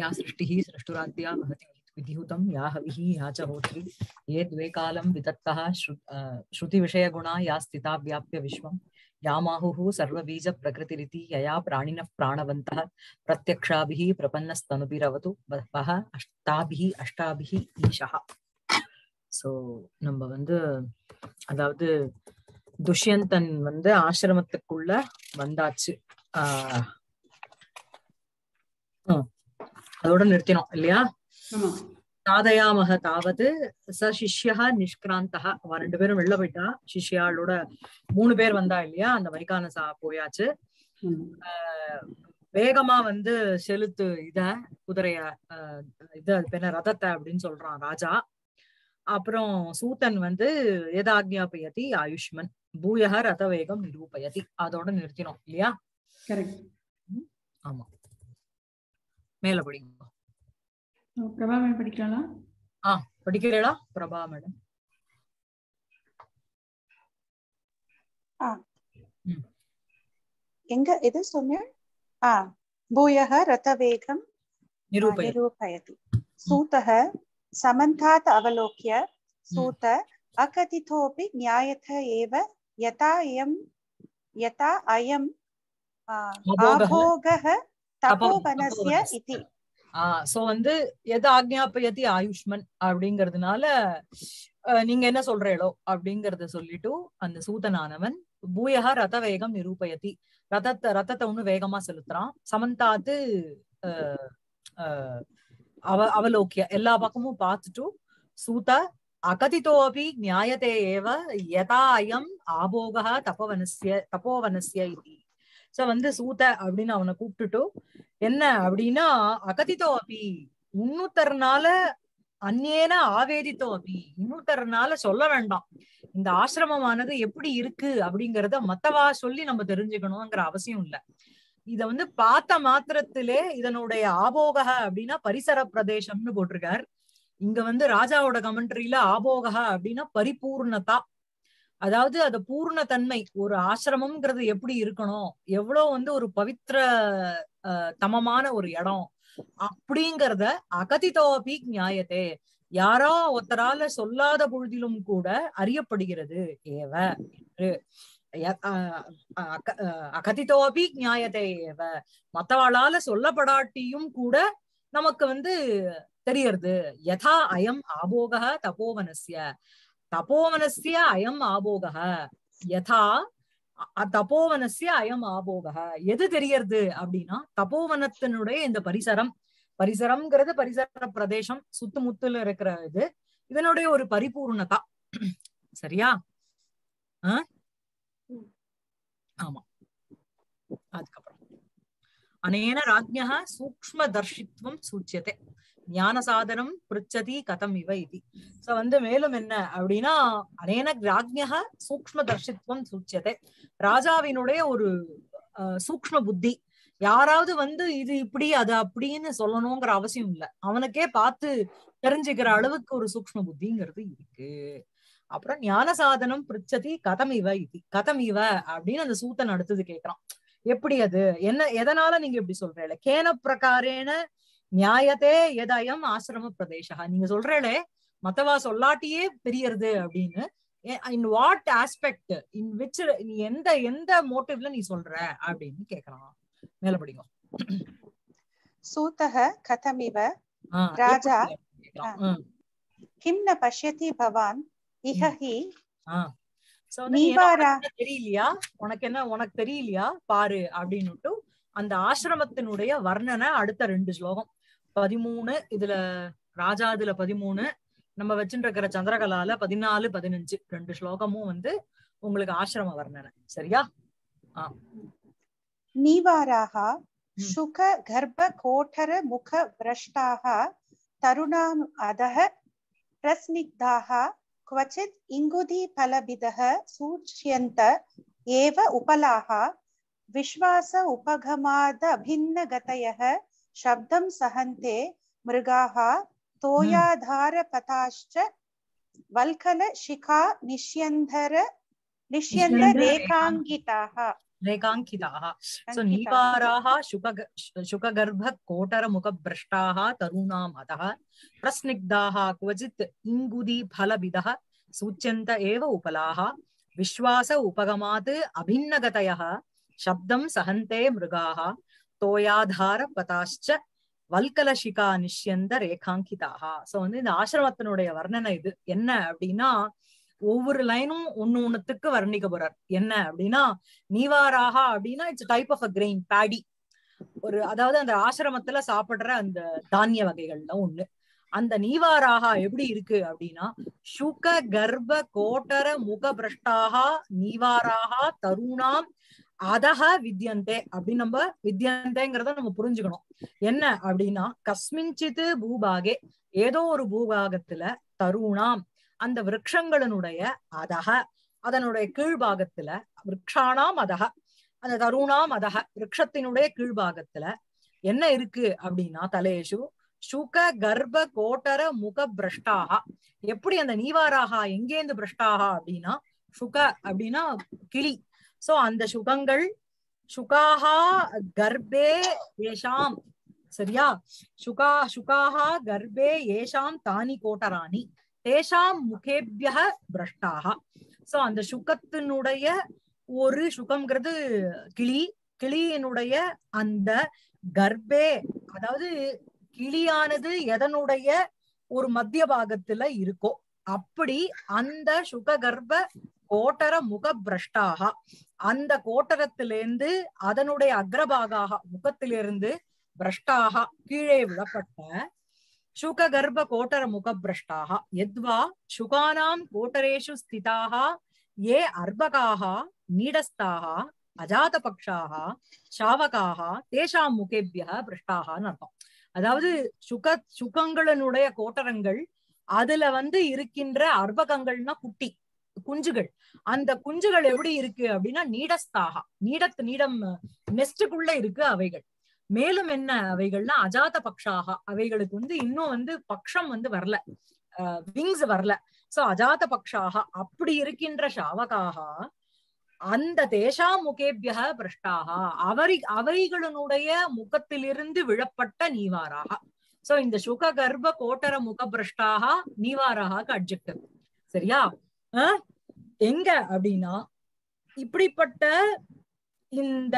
या सृष्टि सृष्टुराद्या विधिहुतम या हविहि या च होत्री ये द्वे कालं वितत्तः श्रुति विषय गुणा या स्थिता व्याप्य विश्वं या माहुः सर्वबीज प्रकृतिरिति यया प्राणिनः प्राणवन्तः प्रत्यक्षाभिः प्रपन्नस्तनुभिरवतु वः अष्टाभिः अष्टाभिः ईशः सो நம்ம வந்து அதாவது துஷ்யந்தன் வந்து ஆசிரமத்துக்குள்ள வந்தாச்சு அதோட நிறுத்தினோம் இல்லையா தாதயாமஹ தாவது ச சிஷ்யா நிஷ்கிராந்தஹ அவ ரெண்டு பேரும் வெளில போயிட்டா சிஷ்யாளோட மூணு பேர் வந்தா இல்லையா அந்த வைகானசா போயாச்சு வேகமா வந்து செலுத்து இத குதிரைய இது அது பேர் ரதத்தை அப்படின்னு சொல்றான் ராஜா அப்புறம் சூதன் வந்து ஏதாக்ஞாபயதி ஆயுஷ்மன் பூயஹ ரத வேகம் நிரூபயதி அதோட நிறுத்தினோம் இல்லையா கரெக்ட் ஆமா மேல படிங்க प्रभा मैडम पढ़िकला हां पढ़िकला प्रभा मैडम हां எங்க இது சொன்னேன் ஆ பூயஹ ரதவேகம் நிரூபயதி சூதஹ சமந்தாத் அவலோக்ய சூத அகதிதோபி ஞாயத ஏவ यथा अयम् आभोगः तपोवनस्य इति சோ வந்து எது ஆக்ஞாபயதி ஆயுஷ்மன் அப்படிங்கறதுனால நீங்க என்ன சொல்றீங்களோ அப்படிங்கறத சொல்லிட்டு அந்த சூதனானவன் பூயஹ ரத வேகம் நிரூபயதி ரதத்தை ஒண்ணு வேகமா செலுத்துறான் சமந்தாத்து அவலோக்கிய எல்லா பக்கமும் பார்த்துட்டு சூத அகதிதோபி நியாயதே ஏவ யதா அயம் ஆபோகஹ தபோவனஸ்ய இதி சோ வந்து சூத அப்படின்னு அவனை கூப்பிட்டுட்டு என்ன அப்படின்னா அகதிதோ அப்பி இன்னொருத்தர்னால அந்நேன ஆவேதித்தோ அப்பி இன்னொருத்தர்னால சொல்ல வேண்டாம் இந்த ஆசிரமமானது எப்படி இருக்கு அப்படிங்கறத மத்தவா சொல்லி நம்ம தெரிஞ்சுக்கணும்ங்கிற அவசியம் இல்ல இத வந்து பார்த்த மாத்திரத்திலே இதனுடைய ஆபோகா அப்படின்னா பரிசர பிரதேசம்னு போட்டிருக்கார் இங்க வந்து ராஜாவோட கமெண்ட்ரியில ஆபோகா அப்படின்னா பரிபூர்ணதா அதாவது அது பூர்ண தன்மை ஒரு ஆசிரமம்ங்கிறது எப்படி இருக்கணும் எவ்வளவு வந்து ஒரு பவித்திர தமமான ஒரு இடம் அப்படிங்கறத அகதிதோபி நியாயத்தே யாரோ ஒருத்தரால சொல்லாத பொழுதிலும் கூட அறியப்படுகிறது ஏவ என்று அகதிதோபி நியாயத்தே ஏவ மத்தவாளால சொல்லப்படாட்டியும் கூட நமக்கு வந்து தெரியறது யதா அயம் ஆபோகா தபோவனஸ்ய तपोवनस्य अयम् आभोगः यथा तपोवनस्य अयम् आभोगः எது தெரியிறது அப்படினா தபோவனத்தினுடைய இந்த பரிசரம் பரிசரம்ங்கிறது பரிசர பிரதேசம் சுத்தமுத்துல இருக்கிற இது இதனுடைய ஒரு பரிபூர்ணதா சரியா ஆமா அதுக்கப்புறம் अनेन राज्ञः सूक्ष्म दर्शित्वं सूच्यते ஞான சாதனம் பிருச்சதி கதம் இவ இது சோ வந்து மேலும் என்ன அப்படின்னா அனேன ராஜ்ஞக சூக்ஷ்ம தர்ஷித்வம் சூச்சியதே ராஜாவினுடைய ஒரு சூக்ஷ்ம புத்தி யாராவது வந்து இது இப்படி அது அப்படின்னு சொல்லணுங்கிற அவசியம் இல்லை அவனுக்கே பார்த்து தெரிஞ்சுக்கிற அளவுக்கு ஒரு சூக்ஷ்ம புத்திங்கிறது இருக்கு அப்புறம் ஞான சாதனம் பிருச்சதி கதம் இவ இது கதம் இவ அப்படின்னு அந்த சூத்தன் அடுத்தது கேட்கிறான் எப்படி அது என்ன எதனால நீங்க இப்படி சொல்றீங்க கேன பிரகாரேன நியாயத்தே எதயம் ஆசிரம பிரதேசா நீங்க சொல்றீங்களே மத்தவா சொல்லாட்டியே தெரியறது அப்படின்னு in what aspect in which நீ எந்த எந்த மோட்டிவ்ல நீ சொல்ற அப்படின்னு கேக்குறான் மேல படிங்க சூதஹ கதமிவ ராஜா கிம் ந பஷ்யதி பவான் இஹஹி சோ நீ தெரியலையா உனக்கு என்ன உனக்கு தெரியலையா பாரு அப்படின்னுட்டு அந்த ஆசிரமத்தினுடைய வர்ணனை அடுத்த ரெண்டு ஸ்லோகம் 13 இதுல ராஜா இதுல 13 நம்ம வச்சுட்டு இருக்கிற சந்திரகலால 14, 15 ரெண்டு ஸ்லோகமும் வந்து உங்களுக்கு ஆசிரம வர்ணனை சரியா நீவாராக சுக கர்ப்ப கோட்டர முக விரஷ்டாக தருணாம் அதஹ பிரஸ்னிக்தாக क्वचित् இங்குதி பலவிதஹ சூச்யந்த ஏவ உபலாக विश्वास उपगमाद अभिन्न गतयः शब्दं सहन्ते मृगाः तोयाधार पताश्च वल्कल शिखा निष्यन्धर रेखांगिताः रेखांकिताः सो नीवाराः शुकगर्भकोटरमुखभ्रष्टाः तरुणाम् अतः प्रस्निग्धाः क्वचित् इङ्गुदीफलविदः सूच्यन्त एव उपलाः विश्वास उपगमात् अभिन्नगतयः शब्दं सहन्ते मृगाः तोयाधारपताश्च वल्कलशिका निश्यन्द रेखांकिताः सो இந்த ஆசிரமத்தினுடைய வர்ணனை இது என்ன அப்படினா ஒவ்வொரு லைனும் ஒண்ணுக்கு வர்ணிக்க போறார் என்ன அப்படினா நீவாராஹா அப்படினா it's type of a grain paddy ஒரு அதாவது அந்த ஆசிரமத்துல சாப்பிடுற அந்த தானிய வகைகள்ல ஒண்ணு அந்த நீவாராஹா எப்படி இருக்கு அப்படினா சுக கர்ப்ப கோட்டர முக பிரஷ்டாஹா நீவாராஹா தருணாம் அதஹ வித்யந்தே அப்படி நம்ம வித்யந்தேங்கறத நம்ம புரிஞ்சுக்கணும் என்ன அப்படினா கஸ்மிஞ்சித் பூபாகே ஏதோ ஒரு பூபாகத்துல தருணாம் அந்த விருட்சங்களுடைய அதஹ அதனுடைய கீழ்பாகத்துல விருட்சானாம் அதஹ அந்த தருணாம் அதஹ விருட்சத்தினுடைய கீழ்பாகத்துல என்ன இருக்கு அப்படினா தலேஷு சுக கர்ப்ப கோட்டர முக பிரஷ்டாஹா எப்படி அந்த நீவாராஹா எங்கேந்து பிரஷ்டாஹா அப்படினா சுக அப்படினா கிளி சோ அந்த சுகங்கள் சுகாஹா கர்ப்பே ஏஷாம் சரியா சுகா சுகாஹா கர்ப்பே ஏஷாம் தானி கோட்டராணி தேஷாம் முகேப்யஹ பிரஷ்டாஹா சோ அந்த சுகத்தினுடைய ஒரு சுகம்ங்கிறது கிளி கிளியினுடைய அந்த கர்ப்பே அதாவது கிளியானது எதனுடைய ஒரு மத்திய பாகத்துல இருக்கோ அப்படி அந்த சுக கர்ப்ப கோட்டர முக பிரஷ்டாக அந்த கோட்டரத்திலிருந்து அதனுடைய அக்ரபாகாக முகத்திலிருந்து பிரஷ்டாக கீழே விழப்பட்ட சுக கர்ப்ப கோட்டர முக பிரஷ்டாக எத்வா சுகானாம் கோட்டரேஷு ஸ்திதாக ஏ அர்பகாக நீடஸ்தாக அஜாத பக்ஷாக சாவகாக தேஷாம் முகேபிய பிரஷ்டாகன்னு அர்த்தம் அதாவது சுகங்களினுடைய கோட்டரங்கள் அதுல இருக்கின்ற அர்பகங்கள்னா குட்டி குஞ்சுகள் அந்த குஞ்சுகள் எப்படி இருக்கு அப்படின்னா நீடஸ்தாக நீடம் நெஸ்டுக்குள்ள இருக்கு அவைகள் மேலும் என்ன அவைகள்னா அஜாத பக்ஷாக அவைகளுக்கு இன்னும் பக்ஷம் வரல விங்ஸ் வரல சோ அஜாத பக்ஷாக அப்படி இருக்கின்ற சாவகாக அந்த தேஷா முகேபிய பிரஷ்டாக அவைகளினுடைய முகத்திலிருந்து விழப்பட்ட நீவாராக சோ இந்த சுக கர்ப்ப கோட்டர முக பிரஷ்டாக நீவாராக அட்ஜெக்டிவ் சரியா எங்க அப்படின்னா இப்படிப்பட்ட இந்த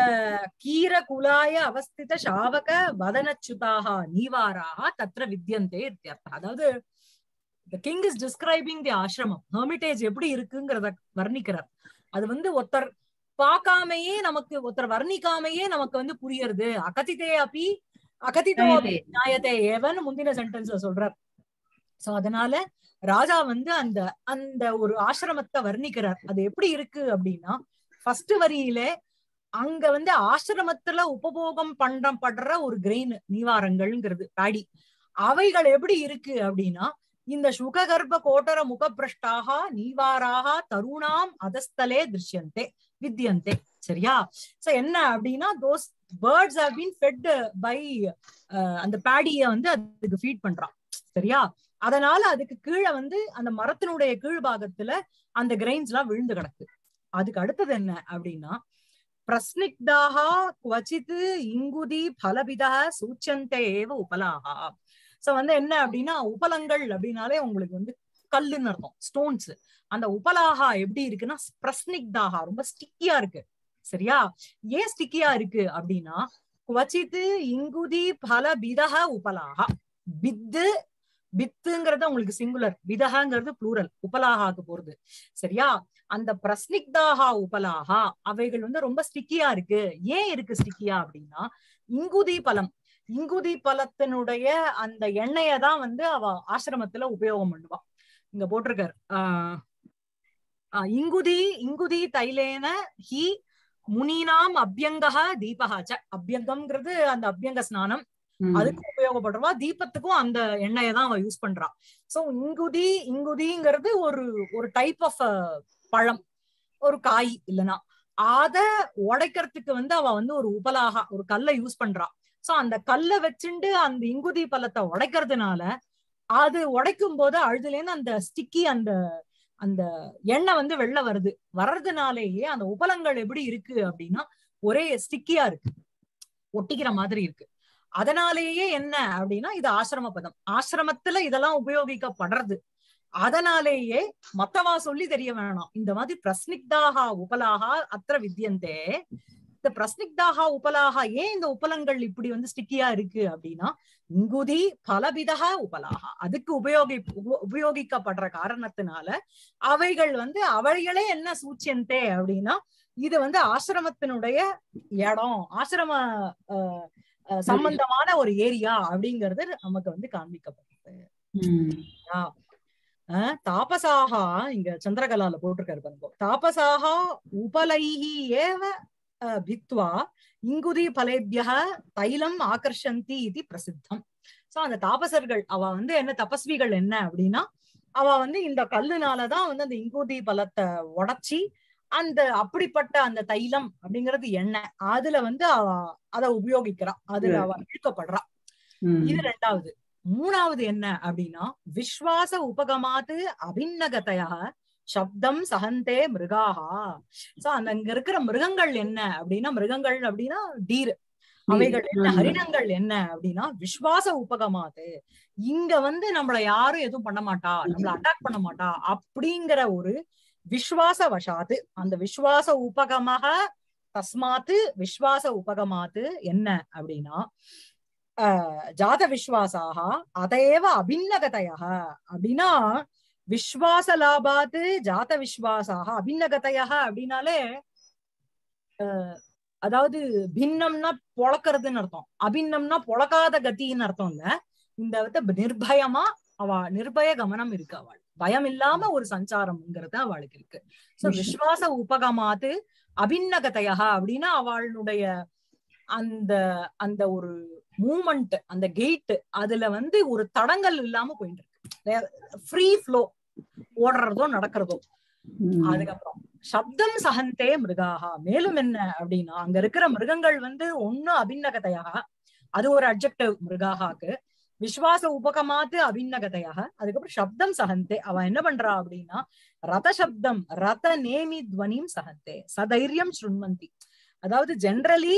கீர குலாய அவஸ்தித சாவக வதனச்சுதாக நீவாராக தத்ர வித்யந்தே இத்தியர்த்தம் அதாவது the king is describing the ஆசிரமம் hermitage எப்படி இருக்குங்கிறத வர்ணிக்கிறார் அது ஒருத்தர் பார்க்காமையே நமக்கு ஒருத்தர் வர்ணிக்காமையே நமக்கு புரியுறது அகதிதோ அபி ஞாயதே ஏவன் முந்தின சென்டென்ஸ்ல சொல்றார் சோ அதனால ராஜா அந்த அந்த ஒரு ஆசிரமத்தை வர்ணிக்கிறார் அது எப்படி இருக்கு அப்படின்னா ஃபர்ஸ்ட் வரியிலே அங்க ஆசிரமத்துல உபபோகம் பண்றப்படுற ஒரு கிரெயின் நீவாரங்கள்ங்கிறது பாடி அவைகள் எப்படி இருக்கு அப்படின்னா இந்த சுக கர்ப்ப கோட்டர முக பிரஷ்டாக நீவாராக தருணாம் அதஸ்தலே திருஷ்யந்தே வித்யந்தே சரியா சோ என்ன அப்படின்னா those birds have been fed by அந்த பாடியை அதுக்கு ஃபீட் பண்றான் சரியா அதனால அதுக்கு கீழே அந்த மரத்தினுடைய கீழ்பாகத்துல அந்த கிரெயின்ஸ் எல்லாம் விழுந்து கிடக்கு அதுக்கு அடுத்தது என்ன அப்படின்னா பிரஸ்னிக்தாஹா குவச்சித் இங்குதி பலவிதஹ சூச்சந்தே ஏவ உபலாஹா சோ என்ன அப்படின்னா உபலங்கள் அப்படின்னாலே உங்களுக்கு கல்லுன்னு அர்த்தம் ஸ்டோன்ஸ் அந்த உபலாஹா எப்படி இருக்குன்னா பிரஸ்னிக்தாஹா ரொம்ப ஸ்டிக்கியா இருக்கு சரியா ஏன் ஸ்டிக்கியா இருக்கு அப்படின்னா குவச்சித் இங்குதி பலவிதஹ உபலாஹா பித்து பித்துங்கிறது உங்களுக்கு சிங்குலர் விதகங்கிறது புளூரல் உபலாகாக்கு போறது சரியா அந்த பிரஸ்னிக்தாகா உபலாகா அவைகள் ரொம்ப ஸ்டிக்கியா இருக்கு ஏன் இருக்கு ஸ்டிக்கியா அப்படின்னா இங்குதி பலம் இங்குதி பலத்தினுடைய அந்த எண்ணெயை தான் அவ ஆசிரமத்துல உபயோகம் பண்ணுவா இங்க போட்டிருக்காரு இங்குதி தைலேன ஹி முனினாம் அபியங்கஹ தீபஹாச்ச அபியங்கம்ங்கிறது அந்த அபியங்க ஸ்நானம் அதுக்கு உபயோகப்படுறவா தீபத்துக்கும் அந்த எண்ணெயை தான் அவ யூஸ் பண்றா சோ இங்குதிங்கிறது ஒரு டைப் ஆஃப் பழம் ஒரு காய் இல்லைன்னா அத உடைக்கிறதுக்கு அவ ஒரு உபலாக ஒரு கல்லை யூஸ் பண்றா சோ அந்த கல்லை வச்சுண்டு அந்த இங்குதி பழத்தை உடைக்கிறதுனால அது உடைக்கும் போது அழுதுலேருந்து அந்த ஸ்டிக்கி அந்த அந்த எண்ணெய் வந்து வெளில வருது. வர்றதுனாலேயே அந்த உபலங்கள் எப்படி இருக்கு அப்படின்னா ஒரே ஸ்டிக்கியா இருக்கு, ஒட்டிக்கிற மாதிரி இருக்கு. அதனாலேயே என்ன அப்படின்னா இது ஆசிரம பதம், ஆசிரமத்துல இதெல்லாம் உபயோகிக்கப்படுறது. அதனாலேயே மத்தவா சொல்லி தெரிய வேணாம். இந்த மாதிரி பிரஸ்னிக்தாகா உபலாகா அத்திர வித்தியந்தே, இந்த பிரஸ்னிக்தாகா உபலாகா ஏன் இந்த உபலங்கள் இப்படி வந்து ஸ்டிக்கியா இருக்கு அப்படின்னா இங்குதி பலவிதா உபலாகா அதுக்கு உபயோகிக்கப்படுற காரணத்தினால அவைகள் வந்து அவைகளே என்ன சூச்சியந்தே அப்படின்னா இது வந்து ஆசிரமத்தினுடைய இடம், ஆசிரம சம்பந்தமான ஒரு ஏரியா அப்படிங்கறது நமக்கு வந்து காண்பிக்கப்பட்டது. தாபசாகா இங்க சந்திரகலால போட்டிருக்காரு பாருங்க, தாபசாகா உபலைஹி ஏவ பித்வா இங்குதி பலேபியா தைலம் ஆகர்ஷந்தி இது பிரசித்தம். சோ அந்த தாபசர்கள் அவ வந்து என்ன தபஸ்விகள் என்ன அப்படின்னா அவ வந்து இந்த கல்லுனாலதான் வந்து அந்த இங்குதி பலத்தை உடைச்சி அந்த அப்படிப்பட்ட அந்த தைலம் அப்படிங்கிறது என்ன அதுல வந்து அவ அத உபயோகிக்கிறா, அதுல அவ இழுக்கப்படுறா. இது ரெண்டாவது. மூணாவது என்ன அப்படின்னா விஸ்வாச உபகமாத்து அபிநகதையா சப்தம் சகந்தே மிருகாகா. சோ அங்க இருக்கிற மிருகங்கள் என்ன அப்படின்னா, மிருகங்கள் அப்படின்னா டீர், அவைகள் என்ன ஹரிணங்கள் என்ன அப்படின்னா விஸ்வாச உபகமாத்து இங்க வந்து நம்மள யாரும் எதுவும் பண்ண மாட்டா, நம்மள அட்டாக் பண்ண மாட்டா அப்படிங்கிற ஒரு விஸ்வாச வசாத்து, அந்த விஸ்வாச உபகமாக தஸ்மாத்து விஸ்வாச உபகமாத்து என்ன அப்படின்னா ஜாத விஸ்வாசாக அதையேவ அபிநகதையா அப்படின்னா விஸ்வாச லாபாத்து ஜாத விஸ்வாசாக அபிநகதையா அப்படின்னாலே அதாவது பின்னம்னா பொழக்கிறதுன்னு அர்த்தம், அபின்னம்னா பொழக்காத கத்தின்னு அர்த்தம் இல்ல. இந்த நிர்பயமா அவ நிர்பய கமனம் இருக்கு, அவள் பயம் இல்லாம ஒரு சஞ்சாரம்ங்கிறது அவளுக்கு இருக்கு. சோ விஸ்வாச உபகமாத்து அபிநகதையா அப்படின்னா அவளுடைய அந்த அந்த ஒரு மூமெண்ட், அந்த கேட் அதுல வந்து ஒரு தடங்கள் இல்லாம போயிட்டு இருக்கு, ஃப்ரீ ஃப்ளோ, ஓடுறதோ நடக்கிறதோ. அதுக்கப்புறம் சப்தம் சகந்தே மிருகாகா மேலும் என்ன அப்படின்னா அங்க இருக்கிற மிருகங்கள் வந்து ஒன்னும் அபிநகதையாக, அது ஒரு அட்ஜெக்டிவ் மிருகாகாக்கு, விஸ்வாச உபகமாத்து அபிநகதையாக, அதுக்கப்புறம் சப்தம் சகந்தே அவ என்ன பண்றா அப்படின்னா ரத சப்தம் ரத நேமி துவனியும் சகந்தே சதைரியம் சுண்மந்தி. அதாவது ஜென்ரலி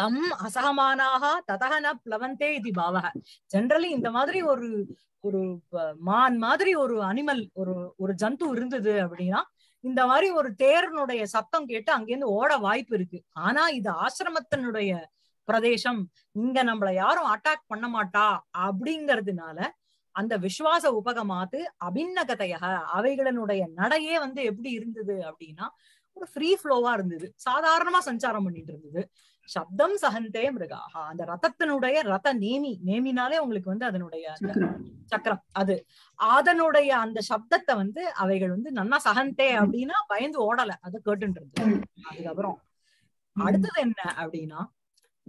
தம் அசகமானாக ததகன பிளவந்தே இது பாவக, ஜென்ரலி இந்த மாதிரி ஒரு ஒரு மான் மாதிரி ஒரு அனிமல் ஒரு ஒரு ஜந்து இருந்தது அப்படின்னா இந்த மாதிரி ஒரு தேர்னுடைய சத்தம் கேட்டு அங்கேருந்து ஓட வாய்ப்பு இருக்கு. ஆனா இது ஆசிரமத்தினுடைய பிரதேசம், இங்க நம்மள யாரும் அட்டாக் பண்ண மாட்டா அப்படிங்கிறதுனால அந்த விஸ்வாச உபகமாத்து அபிநகதையாக அவைகளினுடைய நடையே வந்து எப்படி இருந்தது அப்படின்னா ஒரு ஃப்ரீ ஃப்ளோவா இருந்தது, சாதாரணமா சஞ்சாரம் பண்ணிட்டு இருந்தது. சப்தம் சகந்தே மிருகாகா அந்த ரதத்தினுடைய ரத நேமி, நேமினாலே உங்களுக்கு வந்து அதனுடைய சக்கரம், அது அதனுடைய அந்த சப்தத்தை வந்து அவைகள் வந்து நன்னா சகந்தே அப்படின்னா பயந்து ஓடல, அது கேட்டுட்டு இருந்தது. அதுக்கப்புறம் அடுத்தது என்ன அப்படின்னா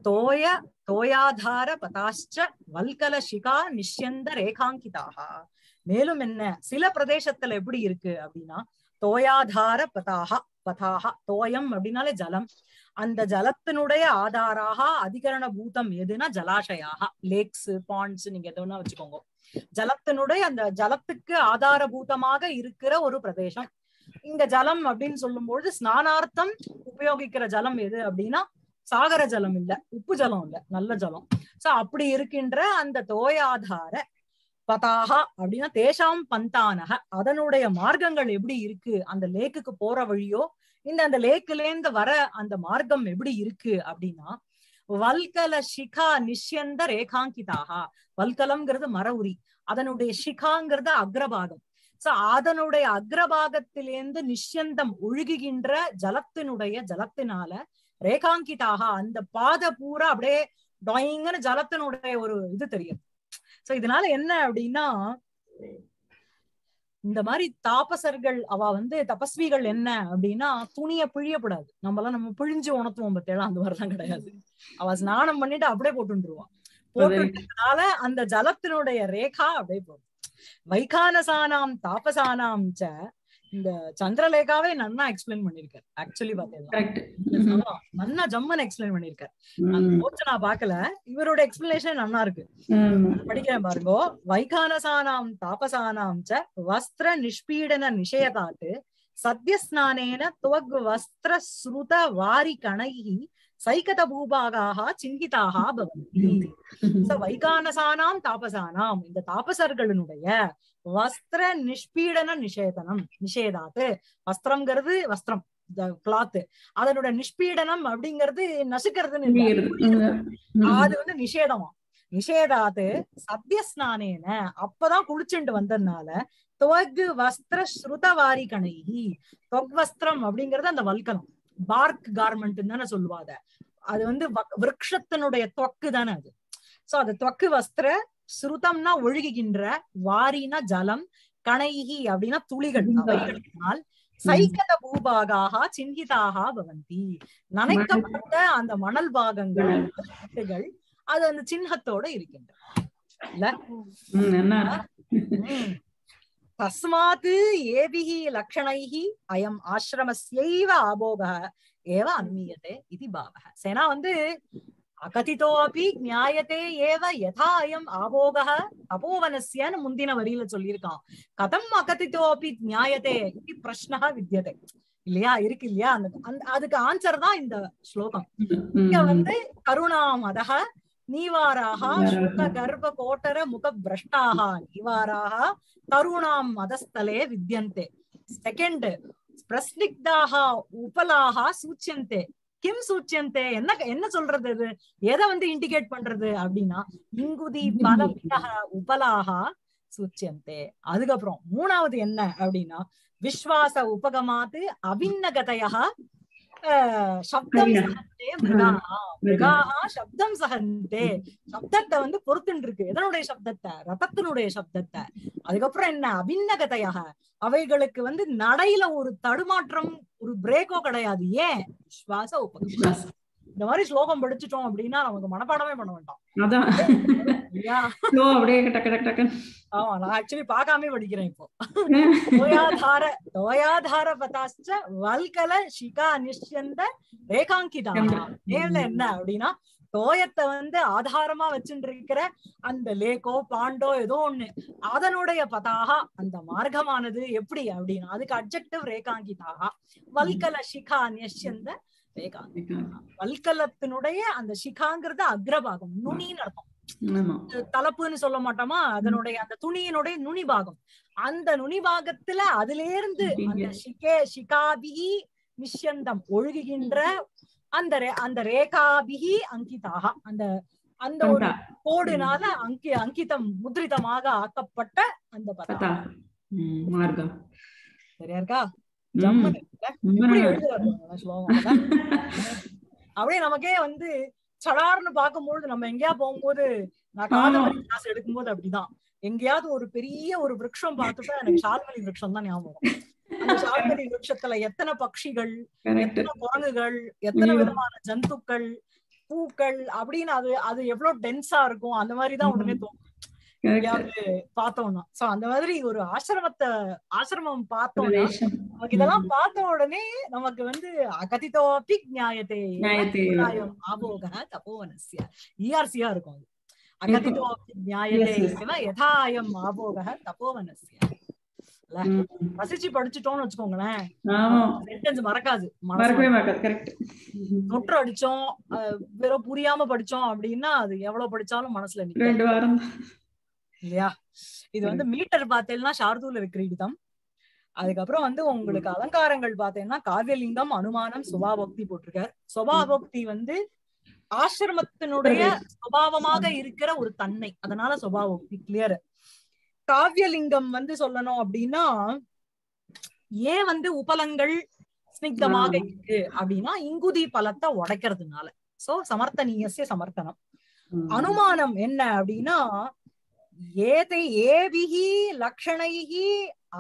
தோய தோயாதார பதாஷ்ட வல்கல சிகா நிஷ்யந்த ரேகாங்கிதாக. மேலும் என்ன சில பிரதேசத்துல எப்படி இருக்கு அப்படின்னா தோயாதார பதாகா பதாகா, தோயம் அப்படின்னாலே ஜலம், அந்த ஜலத்தினுடைய ஆதாராக அதிகரண பூதம் எதுனா ஜலாசயாக, லேக்ஸ் பாண்ட்ஸ் நீங்க எதுனா வச்சுக்கோங்க, ஜலத்தினுடைய அந்த ஜலத்துக்கு ஆதாரபூதமாக இருக்கிற ஒரு பிரதேசம். இங்க ஜலம் அப்படின்னு சொல்லும்போது ஸ்நானார்த்தம் உபயோகிக்கிற ஜலம் எது அப்படின்னா சாகர ஜலம் இல்ல, உப்பு ஜலம் இல்ல, நல்ல ஜலம். சோ அப்படி இருக்கின்ற அந்த தோயாதார பதாகா அப்படின்னா தேசாம் பந்தானக அதனுடைய மார்க்கங்கள் எப்படி இருக்கு, அந்த லேக்குக்கு போற வழியோ இந்த அந்த லேக்கிலேந்து வர அந்த மார்க்கம் எப்படி இருக்கு அப்படின்னா வல்கல சிகா நிஷ்யந்த ரேகாங்கிதாக, வல்கலம்ங்கிறது மரவுரி, அதனுடைய சிகாங்கிறது அக்ரபாகம். சோ அதனுடைய அக்ரபாகத்திலேந்து நிஷ்யந்தம் ஒழுகுகின்ற ஜலத்தினுடைய ஜலத்தினால ரேகாங்கிதாக அந்த பாத பூரா அப்படியே டாயிங்கன்னு ஜலத்தினுடைய ஒரு இது தெரியும். சோ இதனால என்ன அப்படின்னா இந்த மாதிரி தாபசர்கள் அவ வந்து தபஸ்விகள் என்ன அப்படின்னா துணிய பிழியப்படாது, நம்மளாம் நம்ம பிழிஞ்சு உணர்த்துவோம் பத்தியெல்லாம் அந்த மாதிரிலாம் கிடையாது, அவ ஸ்நானம் பண்ணிட்டு அப்படியே போட்டுருவான், போட்டுனால அந்த ஜலத்தினுடைய ரேகா அப்படியே போகும். வைகானசானாம் தாபசானாம் ச சந்திரலேகாவே நல்லா எக்ஸ்பிளைன் பண்ணிருக்காரு. ஆக்சுவலி பாத்தீங்கன்னா நல்லா ஜம்மன் எக்ஸ்பிளைன் பண்ணிருக்காரு. அந்த கோச்ச நான் பாக்கல, இவரோட எக்ஸ்பிளனேஷன் நல்லா இருக்கு, படிக்கிறேன் பாருங்க. வைகானசானாம் தாபசானாம் ச வஸ்திர நிஷ்பீடன நிஷயதாட்டு சத்யஸ்நானேன துவக் வஸ்திர ஸ்ருத வாரி கணைஹி சைகத பூபாகாக சிந்திதாக பவந்தி. சோ வைகானசானாம் தாபசானாம், இந்த தாபசர்களுடைய வஸ்திர நிஷ்பீடன நிஷேதாத்து, வஸ்திரம்ங்கிறது வஸ்திரம் கிளாத், அதனோட நிஷ்பீடனம் அப்படிங்கிறது நசுக்கிறதுன்னு, அது வந்து நிஷேதமா. நிஷேதாத்து சத்யஸ்நானேன, அப்பதான் குளிச்சுண்டு வந்ததுனால, தொகு வஸ்திர ஸ்ருத வாரி கணைகி, தொக் வஸ்திரம் அப்படிங்கிறது அந்த வல்கலம் பார்க் கார்மெண்ட் தானே சொல்லுவாத, அது வந்து விரக்ஷத்தினுடைய தொக்கு தானே அது. சோ அது தொக்கு வஸ்திர, ஸ்ருதம்னா ஒழுகுகின்ற, வாரினா ஜலம், கணைகி அப்படின்னா துளிகள், அவைகளினால் சைகத பூபாகாக சிந்திதாக பவந்தி, நனைக்கப்பட்ட அந்த மணல் பாகங்கள் அது அந்த சின்னத்தோட இருக்கின்றன. तस्मात् एभिहि लक्षणैहि अयम् आश्रमस्यैव आभोगः एव अन्मीयते इति भावः. सेना वन्दे अकथितो अपि ज्ञायते एव यथा अयम् आभोगः तपोवनस्य मुन्दिन वरियिल सोल्लिरुक्कां. कथम् अकथितो अपि ज्ञायते इति प्रश्नः विद्यते இல்லையா, இருக்கு இல்லையா. அந்த அதுக்கு ஆன்சர் தான் இந்த ஸ்லோகம். இங்க வந்து கருணாமதஹ நீவாராக சுக கர்ப்ப கோட்டர முக பிரஷ்டாக நீவாராக தருணாம் மதஸ்தலே வித்யந்தே. செகண்ட் பிரஸ்னிக்தாக உபலாக சூச்சியந்தே. கிம் சூச்சியந்தே, என்ன என்ன சொல்றது, இது எதை வந்து இண்டிகேட் பண்றது அப்படின்னா இங்குதி பல உபலாக சூச்சியந்தே. அதுக்கப்புறம் மூணாவது என்ன அப்படின்னா விஸ்வாச உபகமாத்து அபிநகதையாக சப்தம் சகந்தே, சப்தத்தை வந்து பொறுத்துன்னு இருக்கு. எதனுடைய சப்தத்தை, ரதத்தினுடைய சப்தத்தை. அதுக்கப்புறம் என்ன அபிநகதையாக, அவைகளுக்கு வந்து நடையில ஒரு தடுமாற்றம் ஒரு பிரேக்கோ கிடையாது. ஏன் விஸ்வாச உபகமாத்து. இந்த மாதிரி ஸ்லோகம் படிச்சுட்டோம் அப்படின்னா நமக்கு மனப்பாடமே பண்ண வேண்டாம். ஆக்சுவலி பாக்காமே படிக்கிறேன் இப்போ. தோயாதார பதாச்ச வல்கல சிகா நிஷ்யந்த ரேகாங்கிதா. நேர்ல என்ன அப்படின்னா தோயத்தை வந்து ஆதாரமா வச்சுட்டு இருக்கிற அந்த லேக்கோ பாண்டோ ஏதோ ஒண்ணு, அதனுடைய பதாகா அந்த மார்க்கமானது எப்படி அப்படின்னா அதுக்கு அட்ஜெக்டிவ் ரேகாங்கிதாக. வல்கல சிகா நிஷ்யந்த வல்கலத்தினுடைய அந்த சிகாங்கிறது அக்ரபாகம், நுனின்னு அர்த்தம். தலப்புன்னு சொல்ல மாட்டோமா, அதனுடைய அந்த துணியினுடைய நுனிபாகம். அந்த நுனிபாகத்துல அதுல இருந்து அந்த சிகே சிகாபிகி நிஷ்யந்தம் ஒழுகுகின்ற அந்த அந்த ரேகாபிகி அங்கிதாக, அந்த அந்த ஒரு கோடுனால அங்கிதம் முத்ரிதமாக ஆக்கப்பட்ட அந்த பதா மார்க்கம். சரியா இருக்கா? அப்படியே நமக்கே வந்து சடார்னு பாக்கும்போது, நம்ம எங்கேயா போகும்போது, நான் காதவரி கிளாஸ் எடுக்கும் போது அப்படிதான், எங்கேயாவது ஒரு பெரிய ஒரு விரக்ஷம் பார்த்துட்டா எனக்கு சால்வரி விரக்ஷம் தான் ஞாபகம். அந்த சால்வரி விரக்ஷத்துல எத்தனை பட்சிகள், எத்தனை குரங்குகள், எத்தனை விதமான ஜந்துக்கள், பூக்கள் அப்படின்னு அது அது எவ்வளவு டென்ஸா இருக்கும். அந்த மாதிரிதான் உடனே தோணும் பார்த்தோம்னா. சோ அந்த மாதிரி ஒரு ஆசிரமம் பார்த்தோம்னா நமக்கு இதெல்லாம் பார்த்த உடனே நமக்கு வந்து அகதிதோ பிக்ஞாயதே ஆபோகா தபோவனஸ்ய ஈஆர்சியா இருக்கும். அது அகதிதோ பிக்ஞாயதே யதாயம் ஆபோகா தபோவனஸ்ய. ரசிச்சு படிச்சுட்டோம்னு வச்சுக்கோங்களேன், சென்டென்ஸ் மறக்காது, நொற்று அடிச்சோம். வெறும் புரியாம படிச்சோம் அப்படின்னா அது எவ்வளவு படிச்சாலும் மனசுல நிற்கும் இல்லையா. இது வந்து மீட்டர் பார்த்தேன்னா சார்தூல விக்ரீடிதம். அதுக்கப்புறம் வந்து உங்களுக்கு அலங்காரங்கள் பார்த்தேன்னா காவியலிங்கம், அனுமானம், சுபாபோக்தி போட்டிருக்காரு. சுபாபோக்தி வந்து ஆசிரமத்தினுடைய சுபாவமாக இருக்கிற ஒரு தன்மை, அதனால சுபாபோக்தி கிளியர். காவியலிங்கம் வந்து சொல்லணும் அப்படின்னா ஏன் வந்து உபலங்கள் ஸ்னிக்தமாக இருக்கு அப்படின்னா இங்குதி பலத்தை உடைக்கிறதுனால. சோ சமர்த்தனீயசிய சமர்த்தனம். அனுமானம் என்ன அப்படின்னா ஏதை ஏபிஹி லக்ஷணைஹி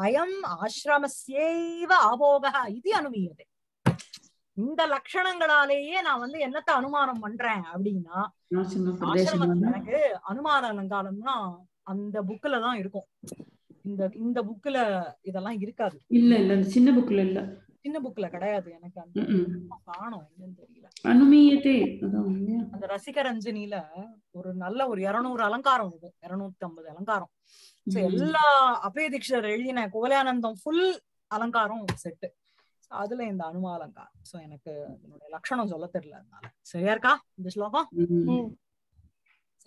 அயம் ஆசிரமஸ்யைவ ஆபோகஹ இது அனுமீயதே. இந்த லட்சணங்களாலேயே நான் வந்து என்னத்த அனுமானம் பண்றேன் அப்படின்னா ஆசிரமத்துக்கு. அனுமான அலங்காரம்னா அந்த புக்ல தான் இருக்கும். இந்த புக்ல இதெல்லாம் இருக்காது. இல்ல இல்ல அந்த சின்ன புக்ல கிடையாது. எனக்கு அந்த காணோம் என்னன்னு தெரியல. அனுமியதே அந்த ரசிகரஞ்சனில ஒரு நல்ல ஒரு 200 அலங்காரம் இருக்கு. 250 அலங்காரம். சோ எல்லா அபேதிக்ஷர் எழுதின கோலானந்தம் ஃபுல் அலங்காரம் செட். அதுல இந்த அனுமா அலங்காரம். சோ எனக்கு இதனுடைய லட்சணம் சொல்ல தெரியல. அதனால சரியா இருக்கா இந்த ஸ்லோகம்?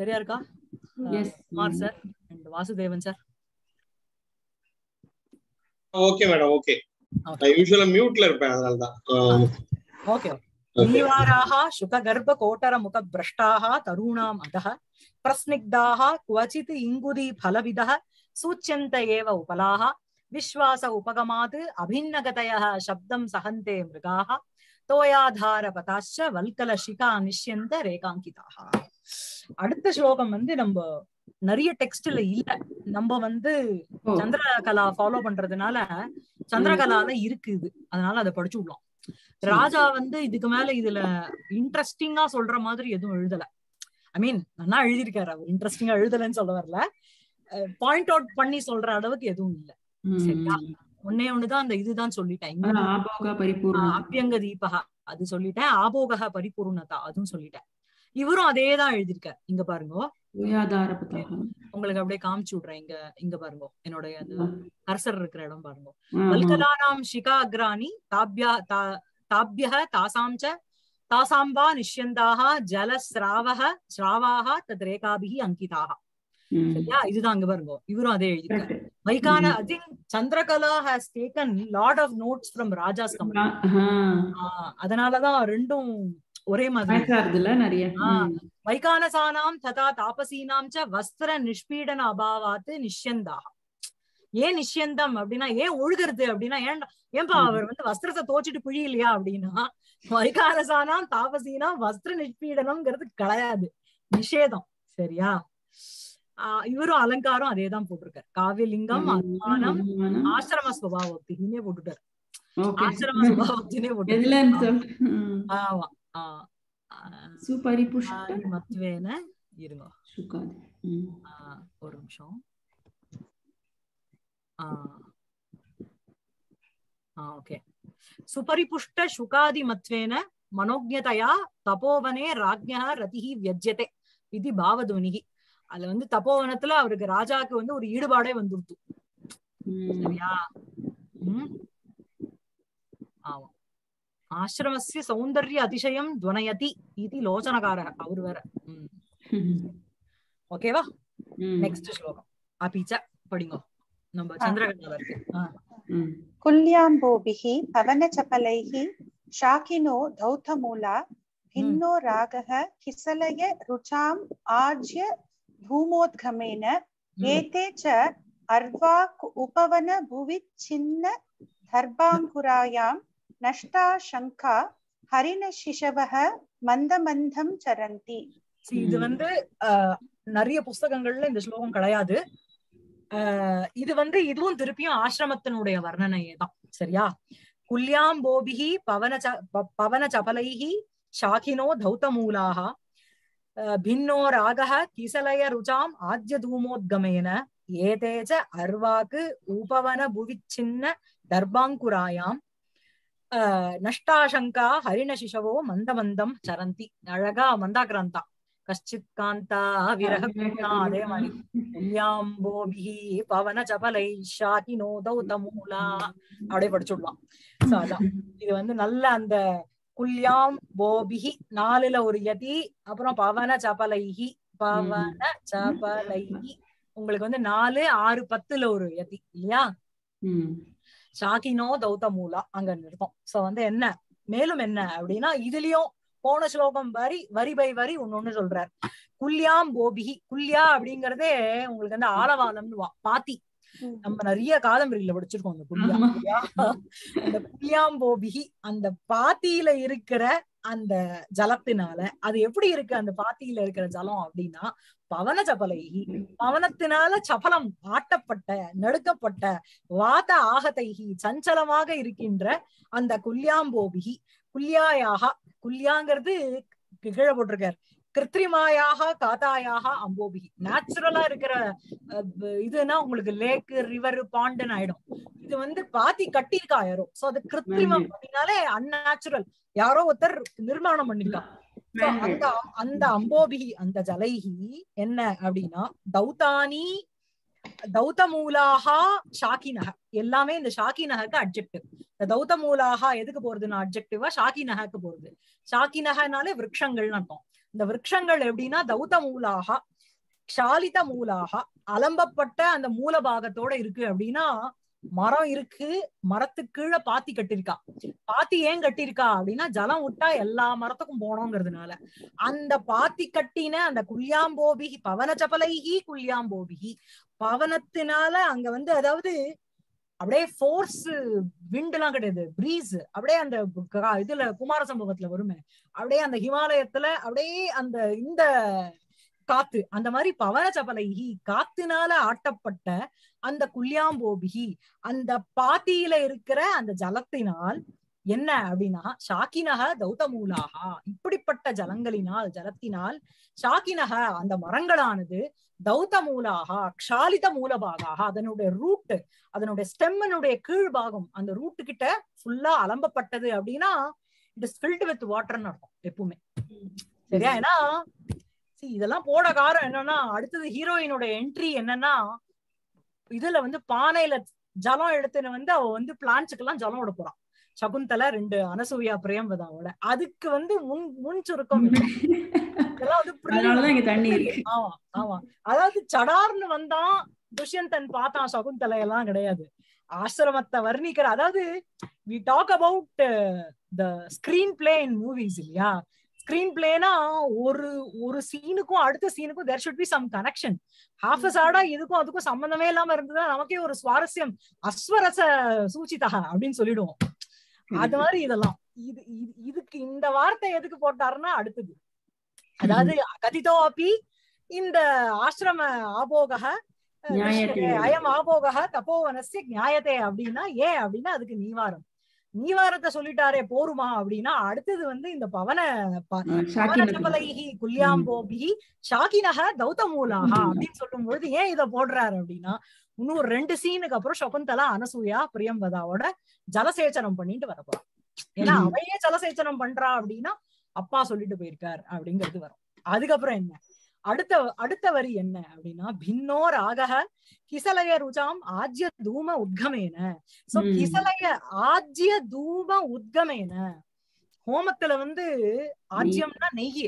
சரியா இருக்கா? எஸ் மார் sir and Vasudevan sir. Okay madam. Okay நான் யூசுவலா மியூட்ல இருப்பேன் அதனால தான். ஓகே. நிவாராஹ சுக கர்ப்ப கோட்டர முக பிரஷ்டாஹ தருணாம் அதஹ பிரஸ்னிக்தாஹ குவசித் இங்குதி பலவிதஹ சூச்யந்த ஏவ உபலாஹ विश्वास उपगमात् अभिन्नगतयः शब्दं सहन्ते मृगाः तोयाधारपताश्च वल्कलशिका निश्यन्त रेखांकिताः. அடுத்த ஸ்லோகம் நம்ம நிறைய டெக்ஸ்ட்ல இல்ல. நம்ம சந்திரகலா ஃபாலோ பண்றதுனால சந்திரகலால இருக்குது. அதனால அத படிச்சுடலாம். ராஜா இதுக்கு மேல இதுல இன்ட்ரெஸ்டிங்கா சொல்ற மாதிரி எதுவும் எழுதல. ஐ மீன் நல்லா எழுதிருக்காரு அவர். இன்ட்ரெஸ்டிங்கா எழுதலன்னு சொல்ல வரல. பாயிண்ட் அவுட் பண்ணி சொல்ற அளவுக்கு எதுவும் இல்ல. சரியா? ஒன்னே ஒண்ணுதான் அந்த இதுதான் சொல்லிட்டேன். அபியங்க தீபகா அது சொல்லிட்டேன். ஆபோக பரிபூர்ணதா அதுவும் சொல்லிட்டேன். இவரும் அதேதான் எழுதியிருக்காரு. இங்க பாருங்க உங்களுக்கு அப்படியே காமிச்சு விடுறேன். இங்க இங்க பாருங்க என்னோட அந்த கர்சர் இருக்கிற இடம் பாருங்க. வல்கலானாம் ஷிகா அக்ராணி தாபிய தாசாம் தாசாம்பா நிஷ்யந்தாக ஜலஸ்ராவக ஸ்ராவாக தத் ரேகாபி அங்கிதாக. சரியா? இதுதான் அங்க பாருங்க. இவரும் அதே எழுதியிருக்காரு. Vaikana, I think Chandrakala has taken lot of notes from Raja's commentary. அதனால தான் ரெண்டும் ஒரே மாதிரி இருக்குதுல நிறைய. வைகானசானாம் ததா தாபசீனாம் ச வஸ்திர நிஷ்பீடன அபாவாத் நிஷ்யந்தா. ஏன் நிஷ்யந்தம் அப்படின்னா ஏன் ஒழுகிறது அப்படின்னா ஏன்பா அவர் வஸ்திரத்தை தோச்சிட்டு புழி இல்லையா அப்படின்னா வைகானசானாம் தாபசீனாம் வஸ்திர நிஷ்பீடனம்ங்கிறது கிடையாது, நிஷேதம். சரியா? இவரும் அலங்காரம் அதேதான் போட்டிருக்காரு. காவியலிங்கம் அத்மானம் ஆசிரம ஸ்வபாவத்தினே போட்டுட்டாரு. ஆசிரம ஸ்வபாவத்தினே போட்டுட்டாரு. இருங்க ஒரு நிமிஷம். ஓகே. சுபரிபுஷ்ட சுகாதி மத்வேன மனோஜ்ஞதயா தபோவனே ராஜ்ஞா ரதிஹி வியஜ்யதே இது பாவதுவனிஹி. அதுல தபோவனத்துல அவருக்கு ராஜாக்கு ஒரு ஈடுபாடே வந்துடுத்து. சரியா? ஆமா. ஆசிரமஸ்ய சௌந்தர்ய அதிசயம் துவனயதி இது லோசனகாரர் அவர் வேற. ஓகேவா? நெக்ஸ்ட் ஸ்லோகம் அபிச்ச படிங்க. நம்ம சந்திரகலா இருக்கு. குல்யாம்போபிஹி பவனசபலைஹி ஷாகினோ தௌதமூலா பின்னோ ராகஹ கிசலய ருசாம் ஆஜ்ய धूमोद्गमेन एते च अर्वाक उपवन भुवि छिन्न धर्बांकुरायां नष्टा शंका हरिण शिशवः मंदमंदं चरन्ति. இது நிறைய புத்தகங்கள்ல இந்த ஸ்லோகம் கிடையாது. இது இதுவும் திருப்பியும் ஆசிரமத்தினுடைய வர்ணனையே தான். சரியா? குல்யாம்போபிஹி பவனசபலைஹி ஷாகினோ தௌதமூலாஹ भिन्नो रागः किसलय रुचाम आद्य धूमोद्गमेन एते च अर्वाक उपवन भुविच्छिन्न दर्भांकुरायां नष्टाशंका हरिण शिशवो मंदमंदम चरन्ति. अழகா मंदाक्रांता कश्चित् कांता विरहपूर्णा देवनि कुल्याम्बोभिः पवनचपलैः शाकिनो दौतमूला அப்படியே படிச்சுடலாம். சோ அதான் இது நல்ல அந்த குல்யாம் போபிஹி நாலுல ஒரு யதி அப்புறம் பவன சபலைஹி உங்களுக்கு 4, 6, 10 ஒரு யதி இல்லையா? சாகினோ தௌதமூலா அங்க நிறுத்தம். சோ என்ன மேலும் என்ன அப்படின்னா இதுலயும் போன ஸ்லோகம் வரி பை வரி ஒன்னொன்னு சொல்றாரு. குல்யாம் போபிஹி குல்யா அப்படிங்கறதே உங்களுக்கு ஆலவாலம்னுவா பாத்தி. நம்ம நிறைய காதம்பரியில படிச்சிருக்கோம் அந்த குல்யா. அந்த குல்யாம்போபிகி அந்த பாத்தியில இருக்கிற அந்த ஜலத்தினால அது எப்படி இருக்கு அந்த பாத்தியில இருக்கிற ஜலம் அப்படின்னா பவன சபலைகி பவனத்தினால சபலம் ஆட்டப்பட்ட நடுக்கப்பட்ட வாத ஆகதைகி சஞ்சலமாக இருக்கின்ற அந்த குல்யாம்போபிகி குல்யாயாக குல்யாங்கிறது கீழே போட்டிருக்காரு कृत्रिमायाः कातायाः अंबोभिः नेचुरला இருக்கிற இதுனா உங்களுக்கு லேக் ரிவர் பாண்ட் ஆயிடும் இது வந்து பாதி கட்டி இருக்கா யாரோ சோ அது கிருத்திரிமம் அப்படினாலே அன்நேச்சுரல் யாரோ ஒருத்தர் நிர்மாணம் பண்ணிருக்காங்க அந்த அந்த அம்போபிஹி அந்த ஜலைஹி என்ன அப்படினா தௌதானி தௌதமூலாஹா ஷாகினஹ எல்லாமே இந்த ஷாகினஹக்கு அட்ஜெக்டிவ் இந்த தௌதமூலாஹா எதுக்கு போறதுன்னா அட்ஜெக்டிவா ஷாகினஹக்கு போறது ஷாகினஹனாலே விருட்சங்கள்னு அர்த்தம் இந்த விருட்சங்கள் எப்படின்னா தௌதமூலாஹா ஷாலித மூலாஹா அலம்பப்பட்ட அந்த மூல பாகத்தோட இருக்கு அப்படின்னா மரம் இருக்கு மரத்துக்கு கீழே பாத்தி கட்டிருக்கா பாத்தி ஏன் கட்டிருக்கா அப்படின்னா ஜலம் விட்டா எல்லா மரத்துக்கும் போனோங்கிறதுனால அந்த பாத்தி கட்டின அந்த குல்யாம்போபிகி பவன சபலைகி குல்யாம்போபிகி பவனத்தினால அங்க வந்து அதாவது அப்படியே ஃபோர்ஸ் விண்ட் எல்லாம் கிடையாது பிரீஸ் அப்படியே அந்த இதுல குமார சம்பவத்துல வருமே அப்படியே அந்த ஹிமாலயத்துல அப்படியே அந்த இந்த காத்து அந்த மாதிரி பவன சபலைகி காத்துனால ஆட்டப்பட்ட அந்த குல்யாம்போபிகி அந்த பாத்தியில இருக்கிற அந்த ஜலத்தினால் என்ன அப்படின்னா ஷாக்கினஹ தௌதமூலாகா இப்படிப்பட்ட ஜலங்களினால் ஜலத்தினால் ஷாக்கினஹ அந்த மரங்களானது தௌதமூலாகா க்ஷாலித மூலபாகாக அதனுடைய ரூட் அதனுடைய ஸ்டெம்னுடைய கீழ்பாகம் அந்த ரூட்டு கிட்ட ஃபுல்லா அலம்பப்பட்டது அப்படின்னா இட் இஸ் ஃபில்ட் வித் வாட்டர்னு அர்த்தம் எப்பவுமே சரியா ஏன்னா இதெல்லாம் போட காரணம் என்னன்னா அடுத்தது ஹீரோயினோட என்ட்ரி என்னன்னா இதுல வந்து பானையில ஜலம் எடுத்துன்னு வந்து அவ வந்து பிளான்ஸுக்கெல்லாம் ஜலம் விட போறான் சகுந்தலா ரெண்டு அனசூயா பிரேம்வதாவோட அதுக்கு வந்து முன் சுருக்கம் ஆமா ஆமா அதாவது சடார்னு வந்தான் துஷ்யந்தன் பார்த்தான் சகுந்தலை எல்லாம் கிடையாது ஆசிரமத்தை வர்ணிக்கிற அதாவது we talk about the screenplay in movies இல்லையா ஸ்கிரீன் பிளேனா ஒரு ஒரு சீனுக்கும் அடுத்த சீனுக்கும் there should be some connection half asada இதுக்கும் அதுக்கும் சம்பந்தமே இல்லாம இருந்ததா நமக்கே ஒரு சுவாரஸ்யம் அஸ்வரச சூச்சிதா அப்படின்னு சொல்லிடுவோம் அது மாதிரி இதெல்லாம் இது இதுக்கு இந்த வார்த்தை எதுக்கு போட்டாருன்னா அடுத்தது அதாவது கதிதோ அப்பி இந்த ஆசிரம ஆபோக அயம் ஆபோக தபோவனஸ்ய நியாயத்தை அப்படின்னா ஏன் அப்படின்னா அதுக்கு நீவாரம் நீவாரத்தை சொல்லிட்டாரே போருமா அப்படின்னா அடுத்தது வந்து இந்த பவன சபலைகி குல்யாம்போபிகி ஷாகினஹ தௌதமூலாஹா அப்படின்னு சொல்லும் பொழுது ஏன் இதை போடுறாரு அப்படின்னா இன்னொரு ரெண்டு சீனுக்கு அப்புறம் சகுந்தலா அனசூயா பிரியம்பதாவோட ஜலசேச்சனம் பண்ணிட்டு வரப்போறா ஏன்னா அவையே ஜலசேச்சனம் பண்றா அப்படின்னா அப்பா சொல்லிட்டு போயிருக்காரு அப்படிங்கிறது வரும் அதுக்கப்புறம் என்ன அடுத்த அடுத்த வரி என்ன அப்படின்னா பின்னோ ராகஹ கிசலய ருஜாம் ஆஜ்ய தூம உத்கமேன சோ கிசலய ஆஜ்ய தூம உத்கமேன ஹோமத்துல வந்து ஆஜ்யம்னா நெய்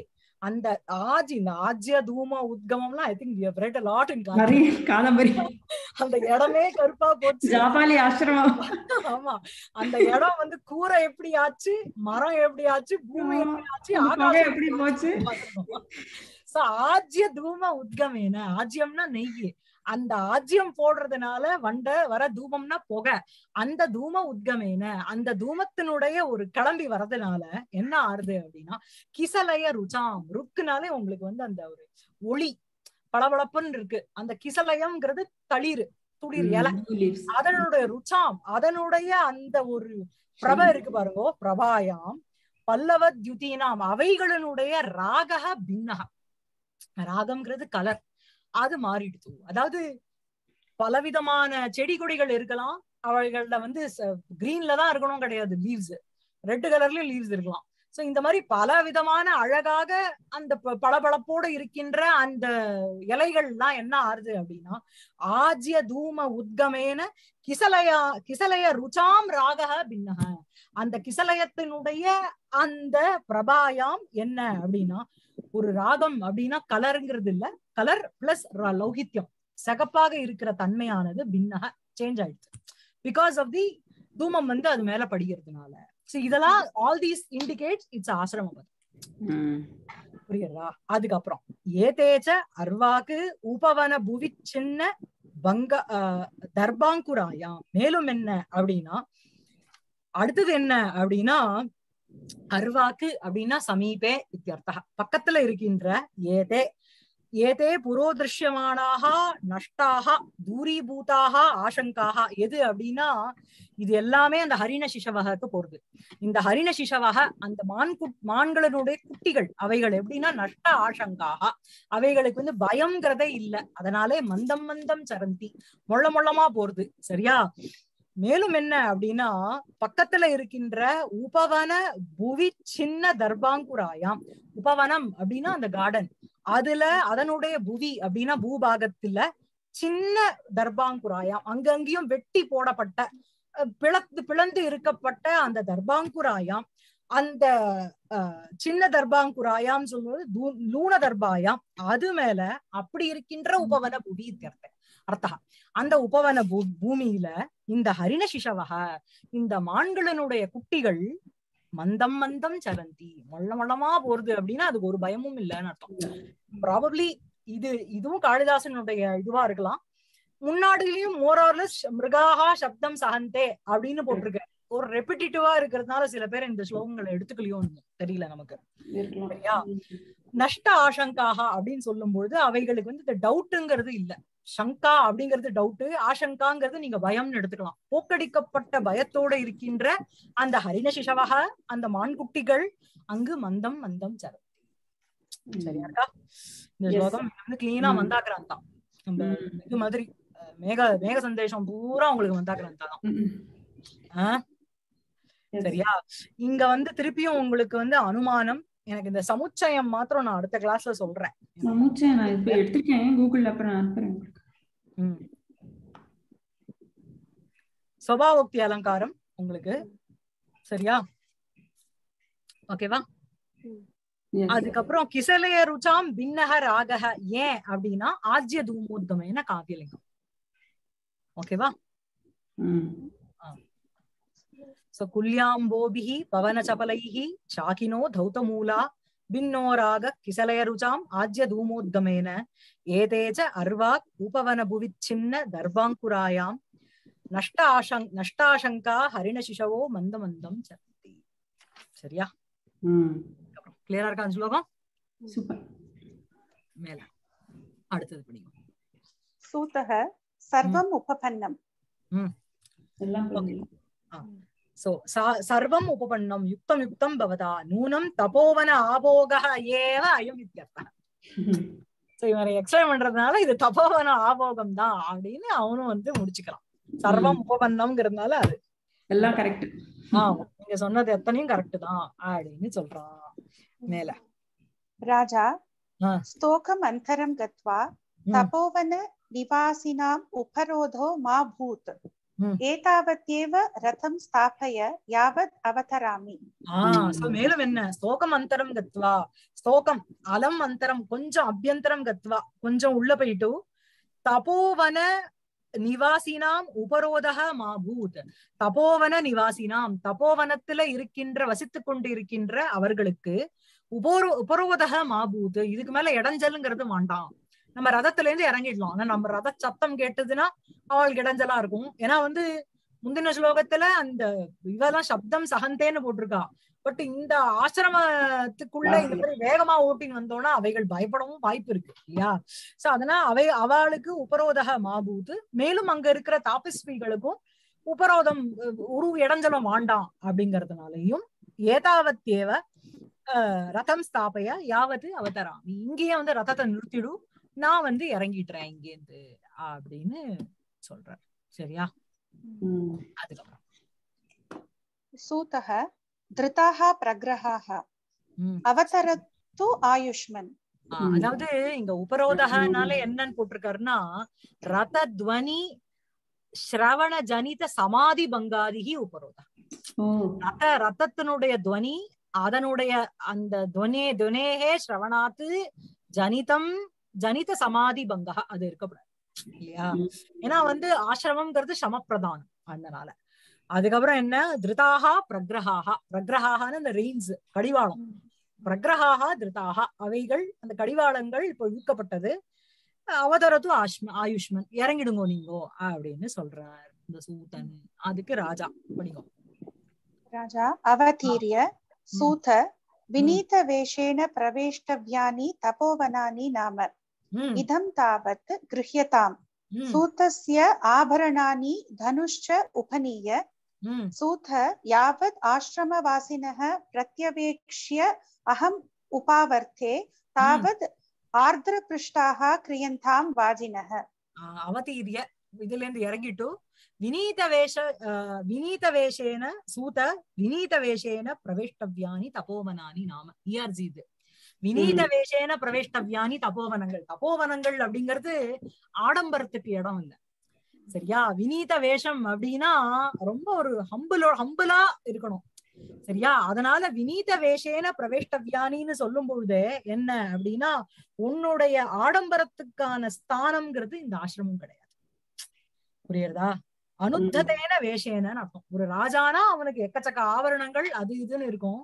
அந்த ஆஜ் இந்த ஆஜ்ய தூம உத்கமம்லாம் I think we have read a lot in காலம்பரியம் அந்த இடமே கருப்பா போச்சு ஜாபாலி ஆசிரமம் ஆமா அந்த இடம் வந்து கூரை எப்படி ஆச்சு மரம் எப்படி ஆச்சு பூமி எப்படி ஆச்சு ஆகாயம் எப்படி போச்சு சோ ஆஜ்ய தூம உத்கமேன ஆஜ்யம்னா நெய் அந்த ஆஜ்யம் போடுறதுனால வண்ட வர தூபம்னா புகை அந்த தூம உத்கமேன அந்த தூமத்தினுடைய ஒரு கிளம்பி வர்றதுனால என்ன ஆறுது அப்படின்னா கிசலய ருச்சாம் ருக்குனாலே உங்களுக்கு வந்து அந்த ஒரு ஒளி பளபளப்புன்னு இருக்கு அந்த கிசலயம்ங்கிறது தளிர் துளிர் இலை அதனுடைய ருச்சாம் அதனுடைய அந்த ஒரு பிரப இருக்கு பாருங்கோ பிரபாயாம் பல்லவத் யுதீனாம் அவைகளினுடைய ராகஹ பின்னஹ ராகம்ங்கிறது கலர் அது மாறிடுது அதாவது பலவிதமான செடி கொடிகள் இருக்கலாம் அவைகள்ல வந்து கிரீன்ல தான் இருக்கணும் கிடையாது லீவ்ஸ் ரெட் கலர்லயும் லீவ்ஸ் இருக்கலாம் சோ இந்த மாதிரி பல விதமான அழகாக அந்த பளபளப்போடு இருக்கின்ற அந்த இலைகள் எல்லாம் என்ன ஆறுது அப்படின்னா ஆஜ்ய தூம உத்கமேன கிசலயா கிசலய ருச்சாம் ராகஹ பின்னஹ அந்த கிசலயத்தினுடைய அந்த பிரபாயம் என்ன அப்படின்னா ஒரு ராகம் அப்படின்னா கலருங்கிறது இல்ல கலர் பிளஸ் லௌகித்யம் சகப்பாக இருக்கிற தன்மையானது பின்னக சேஞ்ச் ஆயிடுச்சு பிகாஸ் ஆஃப் தி தூமம் வந்து அது மேல படிக்கிறதுனால இதெல்லாம் ஆல் தீஸ் இண்டிகேட்ஸ் இட்ஸ் ஆசிரமம் புரியுதா அதுக்கப்புறம் ஏதேச்ச அர்வாக்கு உபவன புவி சின்ன பங்க தர்பாங்குராயா மேலும் என்ன அப்படின்னா அடுத்தது என்ன அப்படின்னா அர்வாக்கு அப்படின்னா சமீபே இத்தியர்த்தா பக்கத்துல இருக்கின்ற ஏதே एते पुरोदृश्यमानाः नष्टाः दूरीभूताः आशंकाः एदु अप्पडिना इदु एल्लामे अंद हरिण शिशवहक्कु पोरुदु इंद हरिण शिशवह अंद मानगळुडैय कुट्टिगळ अवैगळ एप्पडिना नष्ट आशंकाः अवैगळुक्कु वंदु भयंगरदे इल्ल अदनाले मंदम मंदम चरंदी मोल्ल मोल्लमा पोरुदु सरिया மேலும் என்ன அப்படின்னா பக்கத்துல இருக்கின்ற உபவன புவி சின்ன தர்பாங்குராயம் உபவனம் அப்படின்னா அந்த கார்டன் அதுல அதனுடைய புவி அப்படின்னா பூபாகத்துல சின்ன தர்பாங்குராயம் அங்கங்கேயும் வெட்டி போடப்பட்ட பிளந்து இருக்கப்பட்ட அந்த தர்பாங்குராயம் அந்த சின்ன தர்பாங்குராயம் சொல்றது லூன தர்பாயம் அது மேல அப்படி இருக்கின்ற உபவன புவி தர்த்த அர்த்தா அந்த உபவன பூமியில இந்த ஹரிண சிஷவஹ இந்த மான்களினுடைய குட்டிகள் மந்தம் மந்தம் சரந்தி மொள்ள மொள்ளமா போறது அப்படின்னா அதுக்கு ஒரு பயமும் இல்லைன்னு அர்த்தம். ப்ராபபிளி இதுவும் காளிதாசனுடைய இதுவா இருக்கலாம். முன்னாடிலையும் மோரார்லஸ் மிருகாஹா சப்தம் சஹந்தே அப்படின்னு போட்டிருக்க ஒரு ரெப்பிட்டிவா இருக்கிறதுனால சில பேர் இந்த ஸ்லோகங்களை எடுத்துக்கலையும் தெரியல நமக்கு. சரியா நஷ்ட ஆசங்காஹா அப்படின்னு சொல்லும்போது அவைகளுக்கு இந்த டவுட்டுங்கிறது இல்ல. சங்கா அப்படிங்கிறது டவுட், ஆசங்காங்கிறது நீங்க பயம்னு எடுத்துக்கலாம். போக்கடிக்கப்பட்ட பயத்தோட இருக்கின்ற அந்த ஹரிண சிஷவக அந்த மான்குட்டிகள் அங்கு மந்தம் மந்தம் சரந்தி. சரியாக்கா, இந்த ஸ்லோகம் வந்து கிளீனா வந்தாக்கிறான் தான். நம்ம இது மாதிரி மேக சந்தேஷம் பூரா உங்களுக்கு வந்தாக்கிறான் தான். சரியா, இங்க வந்து திருப்பியும் உங்களுக்கு வந்து அனுமானம். எனக்கு இந்த சமுச்சயம் மாத்திரம் நான் அடுத்த கிளாஸ்ல சொல்றேன். சமுச்சயம் நான் இப்ப எடுத்துக்கேன் கூகுள்ல, அப்புறம் அனுப்புறேன் உங்களுக்கு. சபாவோக்தி அலங்காரம் உங்களுக்கு சரியா, ஓகேவா? அதுக்கப்புறம் கிசலைய ருச்சாம் பின்னக ராகக, ஏன் அப்படின்னா ஆஜ்ய தூமோத்கமேன காவியலிங்கம். ஓகேவா? कुल्याम्बोभिः पवनचपलैः चाकिनो धौतमूला भिन्नो राग किसलयरुचाम् आज्य धूमोद्गमेन एते च अर्वाक् उपवनभुविच्छिन्न दर्भाङ्कुरायां नष्टाशंका हरिणशिशवो मन्दमन्दं चरन्ति. சரியா, கிளியரா இருக்கா ஸ்லோகம்? சூப்பர். மேல அடுத்து படிங்க. சூதஹ சர்வம் உபபன்னம். எல்லாம் பண்ணுங்க. सो सर्वं उपपन्नं युक्तं युक्तं भवता नूनं तपोवन आभोगः एव अयम् इत्यर्थः. சோ இவரை எக்ஸ்பிளைன் பண்றதுனால இது தபோவன ஆபோகம் தான் அப்படின்னு அவனும் வந்து முடிச்சுக்கலாம். சர்வம் உபபன்னம்ங்கிறதுனால அது எல்லாம் கரெக்ட். நீங்க சொன்னது எத்தனையும் கரெக்ட் தான் அப்படின்னு சொல்றான். மேல ராஜா ஸ்தோகம் அந்தரம் கத்வா தபோவன நிவாசினாம் உபரோதோ மா பூத் ஏதாவத்யேவ ரதம் ஸ்தாபய யாவத் அவதராமி. சோ மேலும் என்ன ஸ்தோகம் அந்தரம் கத்வா, ஸ்தோகம் அலம் அந்தரம் கொஞ்சம் அபியந்தரம் கத்வா கொஞ்சம் உள்ள போயிட்டு தபோவன நிவாசினாம் உபரோதஹ மா பூத், தபோவன நிவாசினாம் தபோவனத்துல இருக்கின்ற வசித்து கொண்டு இருக்கின்ற அவர்களுக்கு உபரோதஹ மா பூத் இதுக்கு மேல இடைஞ்சலுங்கிறது வேண்டாம். நம்ம ரதத்துல இருந்து இறங்கிடலாம். ஆனா நம்ம ரத சத்தம் கேட்டதுன்னா அவளுக்கு இடைஞ்சலா இருக்கும். ஏன்னா வந்து முந்தின ஸ்லோகத்துல அந்த இவெல்லாம் சப்தம் சகந்தேன்னு போட்டிருக்கா. பட் இந்த ஆசிரமத்துக்குள்ள இந்த மாதிரி வேகமா ஓட்டின்னு வந்தோம்னா அவைகள் பயப்படவும் வாய்ப்பு இருக்கு இல்லையா? சோ அதனால அவளுக்கு உபரோதக மாபூது, மேலும் அங்க இருக்கிற தாபஸ்விகளுக்கும் உபரோதம் ஒரு இடைஞ்சலம் வேண்டாம் அப்படிங்கறதுனாலையும் ஏதாவத்தேவ ரதம் ஸ்தாபய யாவது அவதராமி இங்கேயே வந்து ரதத்தை நிறுத்திடும், நான் வந்து இறங்கிட்டேன் இங்கேந்து அப்படின்னு சொல்றேன். சரியா, அதுக்கப்புறம் சூதஹ திருதாஹ பிரக்ரஹாஹ அவதரத்து ஆயுஷ்மன். அதாவது இங்க உபரோதகனால என்னன்னு போட்டிருக்காருன்னா ரத துவனி ஸ்ரவண ஜனித சமாதி பங்காதிகி உபரோதம். ரத்தத்தினுடைய துவனி அதனுடைய அந்த துவனேகே ஸ்ரவணாத்து ஜனிதம் ஜனித சமாதி பங்கா அது இருக்கக்கூடாது இல்லையா? ஏன்னா வந்து ஆசிரமம்ங்கிறது சமப்பிரதானம். அதனால அதுக்கப்புறம் என்ன திருதாகா பிரக்ரஹாஹா, பிரக்ரஹாஹான்னு அந்த ரெயின்ஸ் கடிவாளம், பிரக்ரஹாஹா திருதாகா அவைகள் அந்த கடிவாளங்கள் இப்போ இழுக்கப்பட்டது. அவதரத்து ஆயுஷ்மன் இறங்கிடுங்கோ நீங்கோ அப்படின்னு சொல்றார் இந்த சூதன். அதுக்கு ராஜா பண்ணிக்கோ. ராஜா அவதீரிய சூத விநீத வேஷேன பிரவேஷ்டவ்யானி தபோவனானி நாம इदं तावत् गृह्यताम् सूतस्य आभरणानि धनुश्च उपनीय सूत यावत् आश्रमवासिनः प्रत्यवेक्ष्य अहम् उपावर्ते तावत् आर्द्रपृष्ठाः क्रियन्तां वाजिनः अवतीर्य इदलेंदु इरंगिट्टु विनीतवेषेण सूत विनीतवेषेण प्रवेष्टव्यानि तपोवनानि नाम इआरजीद विनीतवेषेण प्रवेष्टव्यानि तपोवनंगल तपोवनंगल அப்படிங்கிறது ஆடம்பரத்துக்கு இடம் இல்ல சரியா விநீத வேஷம் அப்படினா ரொம்ப ஒரு ஹம்பிளா இருக்கணும் சரியா அதனால விநீத வேஷேன பிரவேஷ்டவ்யானின்னு சொல்லும்போது என்ன அப்படினா உன்னுடைய ஆடம்பரத்துக்கான ஸ்தானம்ங்கிறது இந்த ஆசிரமம் கிடையாது புரியுதா அனுத்ததேன வேஷேனன்னு அர்த்தம் ஒரு ராஜானா அவனுக்கு எக்கச்சக்க ஆவரணங்கள் அது இதுன்னு இருக்கும்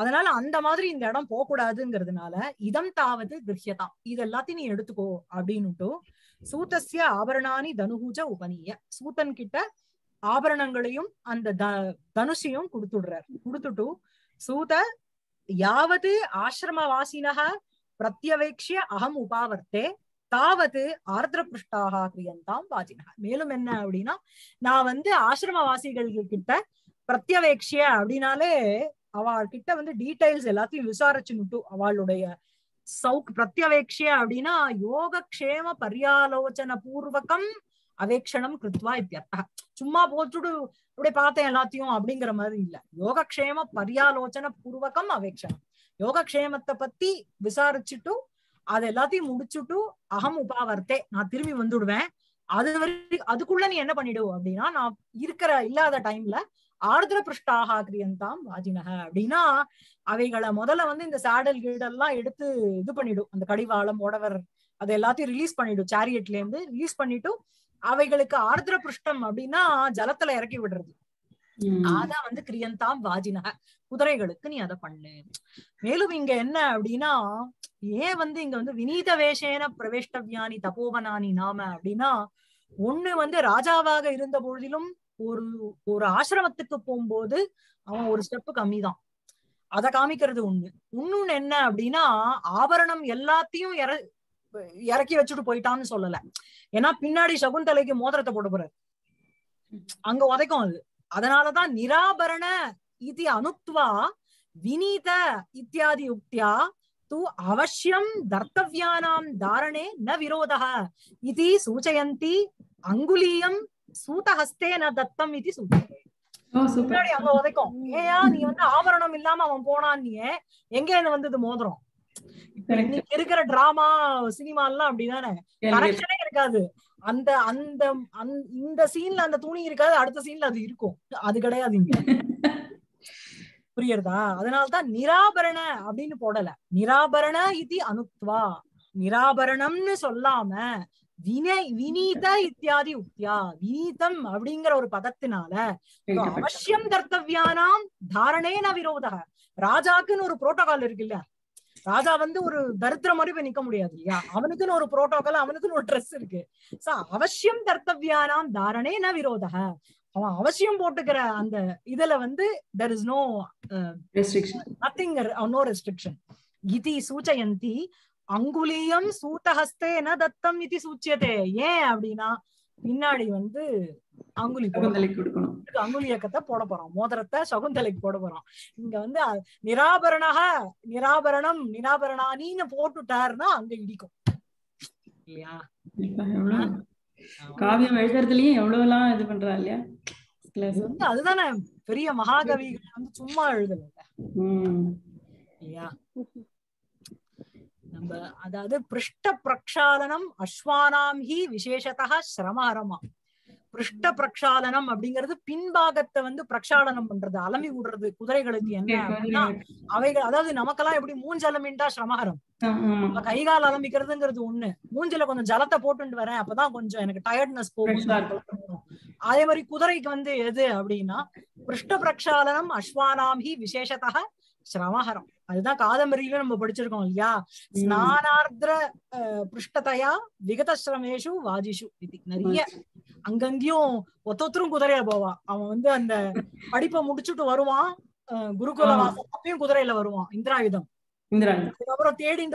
அதனால அந்த மாதிரி இந்த இடம் போக கூடாதுங்கிறதுனால இதம் தாவது கிருஹ்யதாம் இது எல்லாத்தையும் நீ எடுத்துக்கோ அப்படின்னுட்டு சூதஸ்ய ஆபரணானி தனுஹூஜ உபனிய சூதன் கிட்ட ஆபரணங்களையும் அந்த தனுஷையும் கொடுத்துட்டு சூத யாவது ஆசிரமவாசினஹ பிரத்யவேக்ஷ்ய அகம் உபாவர்த்தே தாவது ஆர்திர புஷ்டாக கிரியந்தாம் வாஜினஹ மேலும் என்ன அப்படின்னா நான் வந்து ஆசிரமவாசிகள் கிட்ட பிரத்யவேக்ஷ்ய அப்படின்னாலே அவள்கிட்ட வந்து டீடைல்ஸ் எல்லாத்தையும் விசாரிச்சுட்டு அவளுடைய பிரத்யவேக்ஷிய அப்படின்னா யோகக்ஷேம பரியாலோச்சன பூர்வகம் அவேக்ஷணம் கிருத்வா இத்தியர்த்தா சும்மா போட்டுட்டு அப்படியே பார்த்தேன் எல்லாத்தையும் அப்படிங்கிற மாதிரி இல்ல யோகக்ஷேம பரியாலோச்சன பூர்வகம் அவேக்ஷணம் யோகக்ஷேமத்தை பத்தி விசாரிச்சுட்டு அது எல்லாத்தையும் முடிச்சுட்டு அகம் உபாவர்த்தே நான் திரும்பி வந்துடுவேன் அது வரைக்கும் அதுக்குள்ள நீ என்ன பண்ணிடுவோம் அப்படின்னா நான் இருக்கிற இல்லாத டைம்ல ஆர்திர பிருஷ்டாக கிரியந்தாம் வாஜினஹ அப்படின்னா அவைகளை முதல்ல வந்து இந்த சாடல் கீடெல்லாம் எடுத்து இது பண்ணிடும் அந்த கடிவாளம் உடவர் அதை எல்லாத்தையும் ரிலீஸ் பண்ணிடும் சாரியட்ல இருந்து ரிலீஸ் பண்ணிட்டு அவைகளுக்கு ஆர்திர பிருஷ்டம் அப்படின்னா ஜலத்துல இறக்கி விடுறது அத வந்து கிரியந்தாம் வாஜினஹ குதிரைகளுக்கு நீ அதை பண்ணு மேலும் இங்க என்ன அப்படின்னா ஏன் வந்து இங்க வந்து விநீத வேஷேன பிரவேஷ்டவ்யானி தபோவனானி நாம அப்படின்னா ஒண்ணு வந்து ராஜாவாக இருந்த பொழுதிலும் ஒரு ஒரு ஆசிரமத்துக்கு போகும்போது அவன் ஒரு ஸ்டெப்பு கம்மி தான் அதை காமிக்கிறது ஒண்ணு இன்னொன்னு என்ன அப்படின்னா ஆபரணம் எல்லாத்தையும் இறக்கி வச்சுட்டு போயிட்டான்னு சொல்லல ஏன்னா பின்னாடி சகுந்தலைக்கு மோதிரத்தை போட போறாரு அங்க உதைக்கும் அது அதனாலதான் நிராபரண இது அனுக்துவா விநீத இத்தியாதி யுக்தியா தூ அவசியம் தர்த்தவ்யானாம் தாரணே ந விரோதஹ இது சூச்சயந்தி அங்குலீயம் சூதஹஸ்தே ந தத்தம் இது சூச்சயந்தி முன்னாடி அங்க உதைக்கும் ஏயா நீ வந்து ஆபரணம் இல்லாம அவன் போனான்னியே எங்க இருந்து வந்தது மோதிரம் இன்னைக்கு இருக்கிற டிராமா சினிமா எல்லாம் அப்படிதானே கரெக்ஷனே இருக்காது அந்த அந்த இந்த சீன்ல அந்த துணி இருக்காது அடுத்த சீன்ல அது இருக்கும் அது கிடையாது இங்க புரியுறதா அதனாலதான் நிராபரண அப்படின்னு போடல நிராபரண இது அனுத்வா நிராபரணம்னு சொல்லாம விநீத இத்தியாதி உக்தியா விநீதம் அப்படிங்கிற ஒரு பதத்தினால அவசியம் தர்த்தவ்யானாம் தாரணே ந விரோதக ராஜாக்குன்னு ஒரு புரோட்டோகால் இருக்குல்ல ராஜா வந்து ஒரு தரித்திர மாதிரி போய் நிக்க முடியாது இல்லையா அவனுக்குன்னு ஒரு புரோட்டோகால் அவனுக்குன்னு ஒரு ட்ரெஸ் இருக்கு சோ அவசியம் தர்த்தவ்யானாம் தாரணே ந விரோதக அவன் அவசியம் போட்டுக்கிற அந்த இதுல வந்து there is no restriction nothing no restriction இதி சூச்சயந்தி அங்குலியம் சூதஹஸ்தே ந தத்தம் இதி சூச்சியதே ஏன் அப்படின்னா பின்னாடி வந்து அங்குலியக்கத்தை போட போறோம் மோதிரத்தை சகுந்தலைக்கு போட போறோம் இங்க வந்து நிராபரணக நிராபரணம் நிராபரணானின்னு போட்டுட்டாருன்னா அங்க இடிக்கும் இல்லையா காவியம் எழுதுறதுலயும் எவ்வளவு எல்லாம் இது பண்றா இல்லையா வந்து அதுதானே பெரிய மகாகவிகள் வந்து சும்மா எழுதல இல்லையா நம்ம அதாவது பிருஷ்ட பிரக்ஷாலனம் அஸ்வானாம் ஹி விசேஷதா ஸ்ரமஹரமா பிருஷ்ட பிரக்ஷாலனம் அப்படிங்கிறது பின்பாகத்தை வந்து பிரக்ஷாலனம் பண்றது அலமி விடுறது குதிரைகளுக்கு என்ன அப்படின்னா அவைகள் அதாவது நமக்கெல்லாம் எப்படி மூஞ்சலமின்டா ஸ்ரமஹரம் நம்ம கைகால் அலம்பிக்கிறதுங்கிறது ஒண்ணு மூஞ்சில கொஞ்சம் ஜலத்தை போட்டுட்டு வரேன் அப்பதான் கொஞ்சம் எனக்கு டயர்ட்னஸ் போகும் அதே மாதிரி குதிரைக்கு வந்து எது அப்படின்னா பிருஷ்ட பிரக்ஷாலனம் அஸ்வானாம் ஹி விசேஷதா ஸ்ரமஹரம் அதுதான் காதம்பரியில நம்ம படிச்சிருக்கோம் இல்லையா ஸ்நானார்திர பிருஷ்டதையா விகதஸ்ரமேஷு வாஜிஷு இது நிறைய அங்கங்கேயும் ஒத்தொத்தரும் குதிரையில போவா அவன் வந்து அந்த படிப்பை முடிச்சுட்டு வருவான் குருகுல வாசம் அப்பயும் குதிரையில வருவான் இந்திராயுதம் தியூதம்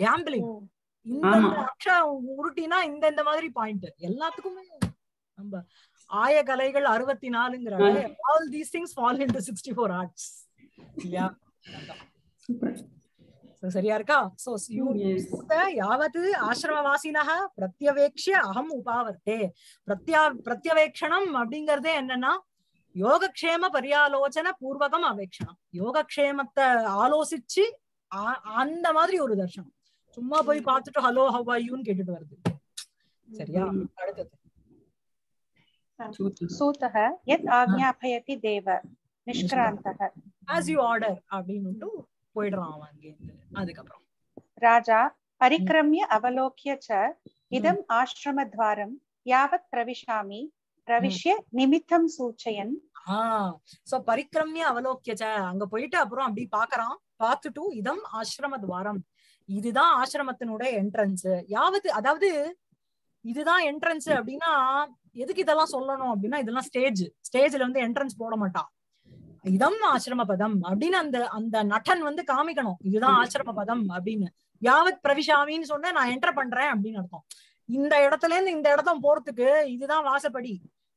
gambling இந்த அக்ஷா உருட்டினா இந்த மாதிரி பாயிண்ட் எல்லாத்துக்குமே நம்ம ஆயகலைகள் 64ங்கறாங்க all these things fall into 64 arts இல்லையா சூப்பர் சோ சரியா இருக்கா சோ யாவது ஆஶ்ரமவாசினஹ பிரத்யவேக்ஷ்ய அஹம் உபாவர்த்தே பிரத்யவேக்ஷணம் அப்படிங்கறதே என்னன்னா யோகக்ஷேம பரியாலோசன பூர்வகம் அவேக்ஷணம் யோகக்ஷேமத்தை ஆலோசிச்சு அந்த மாதிரி ஒரு தர்ஷனம் சும்மா போய் பார்த்துட்டு ஹலோ ஹவ் ஆர் யூன்னு கேட்டிட்டு வருது சரியா அடுத்து சூதஹ யத் ஆக்ஞாபயதி தேவ நிஷ்க்ராந்தஹ as you order அப்படினுட்டு போய்டறான் அங்கே அதுக்கு அப்புறம் ராஜா பரிக்ரம்ய அவலோக்ய ச இதம் ஆஶ்ரம द्वारம் யாவத் பிரவிஷாமி பிரவிஷ்ய நிமித்தம் சூச்சயன் சோ பரிக்ரம்ய அவலோக்ய ச அங்க போய்ட்டு அப்புறம் அப்படி பார்க்கறான் பார்த்துட்டு இதம் ஆஶ்ரம द्वारம் இதுதான் ஆஶ்ரமத்தினுடைய என்ட்ரன்ஸ் யாவது அதாவது இதுதான் என்ட்ரன்ஸ் அப்படினா எதுக்கு இதெல்லாம் சொல்லணும் அப்படினா இதெல்லாம் ஸ்டேஜ்ல வந்து என்ட்ரன்ஸ் போட மாட்டான் இதம் ஆஶ்ரம பதம் அப்படின அந்த அந்த நடன் வந்து காமிக்கணும் இதுதான் ஆஶ்ரம பதம் அப்படின யாவத் பிரவிஷாமின்னு சொன்னா நான் என்டர் பண்றேன் அப்படின அர்த்தம் இந்த இடத்துல இருந்து இந்த இடத்தும் போறதுக்கு இதுதான் வாசப்படி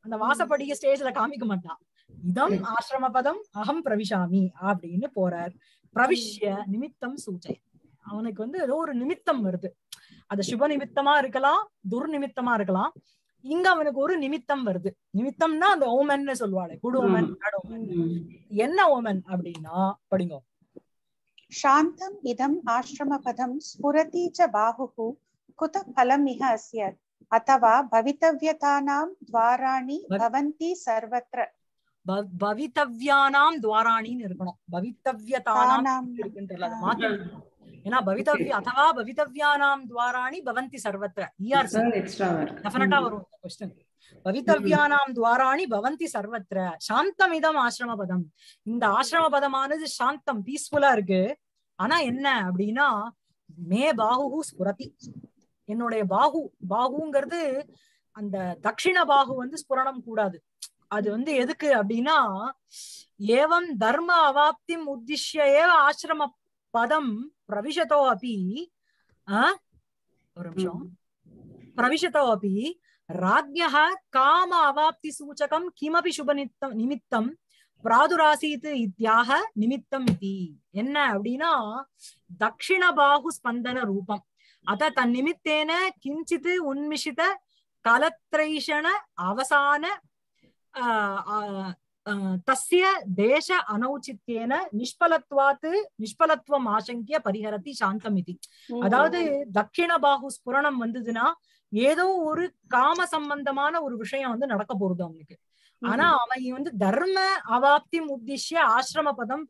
அந்த வாசப்படியை ஸ்டேஜ்ல காமிக்க மாட்டான் இதம் ஆஶ்ரம பதம் அஹம் பிரவிஷாமி அப்படினு போறார் பிரவிஷ்ய நிமித்தம் சூச்சை அவனுக்கு வந்து ஏதோ ஒரு நிமித்தம் வருது அது சுப நிமித்தமா இருக்கலாம் துர்நிமித்தமா இருக்கலாம் இங்க அவனுக்கு ஒரு நிமித்தம் வருது நிமித்தம்னா அந்த ஓமன்னு சொல்வாளே குடு ஓமன் என்ன ஓமன் அப்படின்னா படிங்க சாந்தம் இதம் ஆஶ்ரம பதம் ஸ்புரதி ச பாஹுஹு குத பலம் இஹ அஸ்ய அத்வா பவிதவ்யதானாம் த்வாராணி பவந்தி சர்வத்ர பவிதவ்யானாம் த்வாராணின்னு இருக்கணும் பவிதவ்யதானாம் இருக்குன்றல மாத்தி ஏனா பவிதவ்ய अथवा பவிதவ்யானாம் த்வாராணி பவந்தி சர்வத்ர இஆர் சார் எக்ஸ்ட்ரா வரும் டெஃபினட்டா வரும் இந்த क्वेश्चन பவிதவ்யானாம் த்வாராணி பவந்தி சர்வத்ர சாந்தமிதம் ஆஶ்ரம பதம் இந்த ஆஶ்ரம பதமானது சாந்தம் பீஸ்ஃபுல்லா இருக்கு ஆனா என்ன அப்படினா மே பாஹுஹு ஸ்புரதி என்னோட பாஹுங்கிறது அந்த தட்சிண பாஹு வந்து ஸ்புரணம் கூடாது அது வந்து எதுக்கு அப்படின்னா ஏவம் தர்ம அவாப்தி உத்திஷ்ய ஏவ ஆஶ்ரம பதம் பிரவிஷதோ அபி ஒரு நிமிஷம் பிரவிஷதோ அபி ராஜ்ஞஹ காம அவாப்தி சூச்சகம் கிமபி சுப நிமித்தம் பிராதுராசீத் இத்யாக நிமித்தம் இதி என்ன அப்படின்னா தட்சிண பாஹு ஸ்பந்தன ரூபம் அத தன்னிமித்தேன கிஞ்சித் உன்மிஷித கலத்ரைஷண அவசான तस्य देश अनौचित्येन निष्पलत्वात् निष्पलत्वम् आशंक्य परिहरति शान्तमिति அதாவது தட்சிண பாஹு ஸ்புரணம் வந்துதுனா ஏதோ ஒரு காம சம்பந்தமான ஒரு விஷயம் வந்து நடக்க போகுது அவனுக்கு ஆனா அவன் வந்து தர்ம அவாப்தி உத்திஷ்ய ஆஶ்ரம பதம்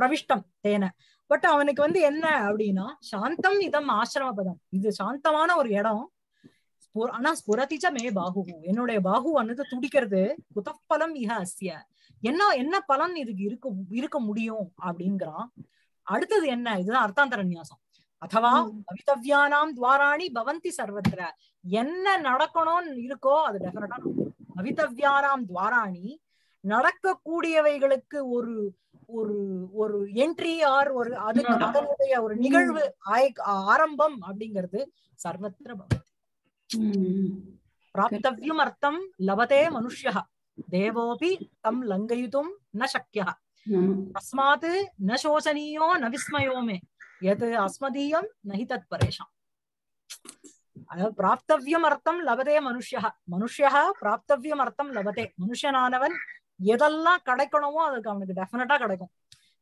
பிரவிஷ்டம் தேன பட் அவனுக்கு வந்து என்ன அப்படின்னா சாந்தம் இதம் ஆஶ்ரம பதம் இது சாந்தமான ஒரு இடம் ஆனா ஸ்புரதிச்ச மே பாஹு என்னுடைய பாஹு வந்து துடிக்கிறது குதப்பலம் இஹ அஸ்ய என்ன பலன் இதுக்கு இருக்க முடியும் அப்படிங்கிறான் அடுத்தது என்ன இதுதான் அர்த்தாந்தர நியாசம் அத்வா பவிதவ்யானாம் த்வாராணி பவந்தி சர்வத்ர என்ன நடக்கணும்னு இருக்கோ அது டெஃபினட்டா பவிதவ்யானாம் த்வாராணி நடக்கக்கூடியவைகளுக்கு ஒரு ஒரு ஒரு என்ட்ரி ஆர் ஒரு அதனுடைய ஒரு நிகழ்வு ஆரம்பம் அப்படிங்கிறது சர்வத்ர பவந்தி प्राप्तव्यम अर्थम लभते मनुष्यः देवोपि तं लंघयितुं न शक्यः तस्मात् न शोचनीयो न विस्मयो मे यत् अस्मदीयं नहि तत्परेषाम् प्राप्तव्यम अर्थम लभते मनुष्यः मनुष्यः प्राप्तव्यम अर्थम लभते मनुष्यनानवन எதெல்லாம் கிடைக்கணுமோ அதுக்கு அவனுக்கு டெஃபினட்டா கிடைக்கும்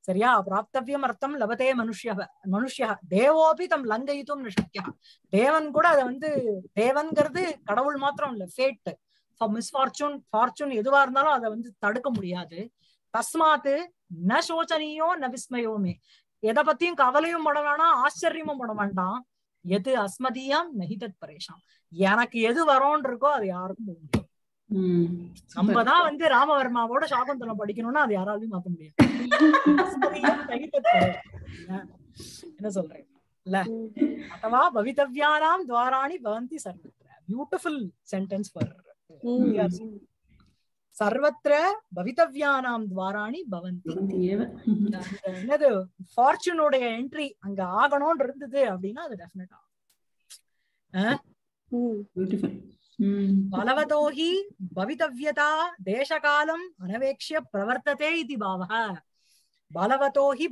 சரியா பிராப்தவியம் அர்த்தம் லபதே மனுஷ்ய தேவோபி தம் லங்கயித்தும் நிஷக்யா தேவன் கூட அதை வந்து தேவன்கிறது கடவுள் மாத்திரம் இல்ல ஃபேட் மிஸ்ஃபார்ச்சூன் ஃபார்ச்சூன் எதுவா இருந்தாலும் அதை வந்து தடுக்க முடியாது தஸ்மாத்து ந சோச்சனியோ ந விஸ்மயோமே எதை பத்தியும் கவலையும் பட வேணாம், ஆச்சரியமும் பட வேண்டாம். எது அஸ்மதியாம் நஹிதத் பரேஷாம், எனக்கு எது வரோன்னு இருக்கோ அது யாருக்கும் போகும். நம்மதான் வந்து ராமவர்மாவோட சாகுந்தலம் படிக்கணும்னா அது யாராலையும் மாத்த முடியாது. என்ன சொல்றேன் இல்ல? அத்தவா பவிதவ்யானாம் துவாராணி பவந்தி சர்வத்ர. பியூட்டிஃபுல் சென்டென்ஸ் ஃபார் சர்வத்ர பவிதவ்யானாம் துவாராணி பவந்தி. என்னது ஃபார்ச்சூனுடைய என்ட்ரி அங்க ஆகணும்னு இருந்தது அப்படின்னா அது டெஃபினட்டா பியூட்டிஃபுல். பலவதோஹி பவிதவ்யதா தேசகாலம் அனவேக்ஷ்ய பிரவர்த்ததே இதி பாவஹ. பலவதோஹி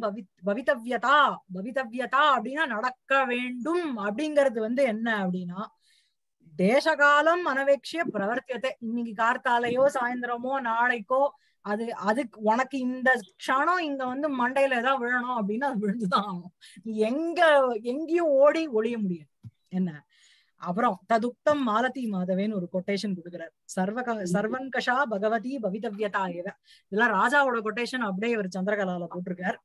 பவிதவ்யதா, பவிதவ்யதா அப்படின்னா நடக்க வேண்டும் அப்படிங்கிறது வந்து என்ன அப்படின்னா தேசகாலம் அனவேக்ஷ்ய பிரவர்த்ததே. இன்னைக்கு கார்த்தாலையோ சாயந்தரமோ நாளைக்கோ அது அதுக்கு உனக்கு இந்த க்ஷணம் இங்க வந்து மண்டையில ஏதாவது விழணும் அப்படின்னா அது விழுந்துதான் ஆகும். எங்கேயும் ஓடி ஒழிய முடியாது. என்ன அப்புறம் ததுக்தம் மாலதி மாதவேன்னு ஒரு கொட்டேஷன் கொடுக்கிறார். சர்வங்கஷா பகவதி பவிதவ்யதா. இதெல்லாம் ராஜாவோட கொட்டேஷன், அப்படியே இவர் சந்திரகலால போட்டிருக்கார்.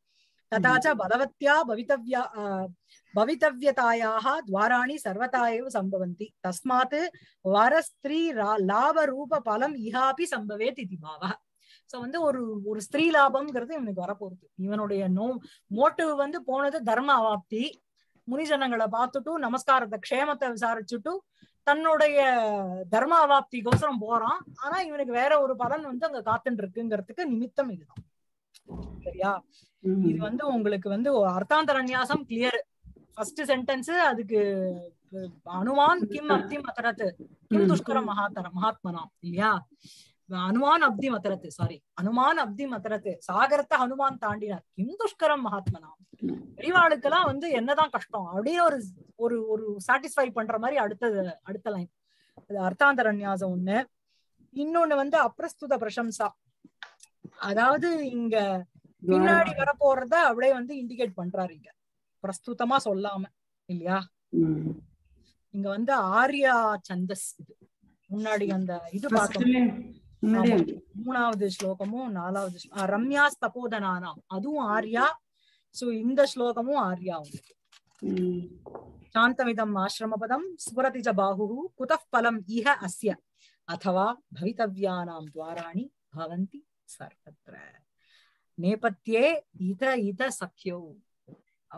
ததாச்ச பலவத்யா பவிதவ்யதாயாக துவாராணி சர்வதாயவ சம்பவந்தி தஸ்மாத் வரஸ்திரீ லாப ரூப பலம் இஹாபி சம்பவே திதி பாவா. சோ வந்து ஒரு ஸ்திரீ லாபம்ங்கிறது இவனுக்கு வரப்போகுது. இவனுடைய மோட்டிவ் வந்து போனது தர்ம அவாப்தி, முனிஜனங்களை பார்த்துட்டும் நமஸ்காரத்தை க்ஷேமத்தை விசாரிச்சுட்டும் தன்னுடைய தர்ம அவாப்திக்கோசரம் போறான். ஆனா இவனுக்கு வேற ஒரு பலன் வந்து அங்க காத்துட்டு இருக்குங்கிறதுக்கு நிமித்தம் இதுதான். சரியா? இது வந்து உங்களுக்கு வந்து அர்த்தாந்தர நியாசம் கிளியர். ஃபர்ஸ்ட் சென்டென்ஸ் அதுக்கு அனுமான் கிம் அப்தி மதரத் கிம் துஷ்கர மகாதர மகாத்மனாம் இல்லையா? அனுமான் அப்தி மதரத், சாரி, அனுமான் அப்தி மதரத், சாகரத்தை ஹனுமான் தாண்டினார். கிம் துஷ்கரம் மகாத்மனாம், பெரியவாளுக்கெல்லாம் வந்து என்னதான் கஷ்டம் அப்படின்னு ஒரு ஒரு சாட்டிஸ்ஃபை பண்ற மாதிரி அடுத்த லைன். அது அர்த்தாந்தர நியாசம் ஒண்ணு. இன்னொன்னு வந்து அப்ரஸ்துத பிரசம்சா, அதாவது இங்க பின்னாடி வரப்போறத அப்படியே வந்து இண்டிகேட் பண்றாரு இங்க, பிரஸ்துதமா சொல்லாம இல்லையா? இங்க வந்து ஆர்யா சந்தஸ் இது. முன்னாடி அந்த இது பார்த்தோம், மூணாவது ஸ்லோகமும் நாலாவது ரம்யா தபோதனானாம் அதுவும் ஆர்யா. சோ இந்த ஸ்லோகமும் ஆர்யா. உங்களுக்கு சாந்தமிதம் ஆசிரமபதம் ஸ்புரதிஜ பாஹுஹு குதஃ பலம் இஹ அஸ்ய அதவா பவிதவ்யானாம் துவாராணி பவந்தி சர்வத்ர நேபத்யே இத இத சக்யோ.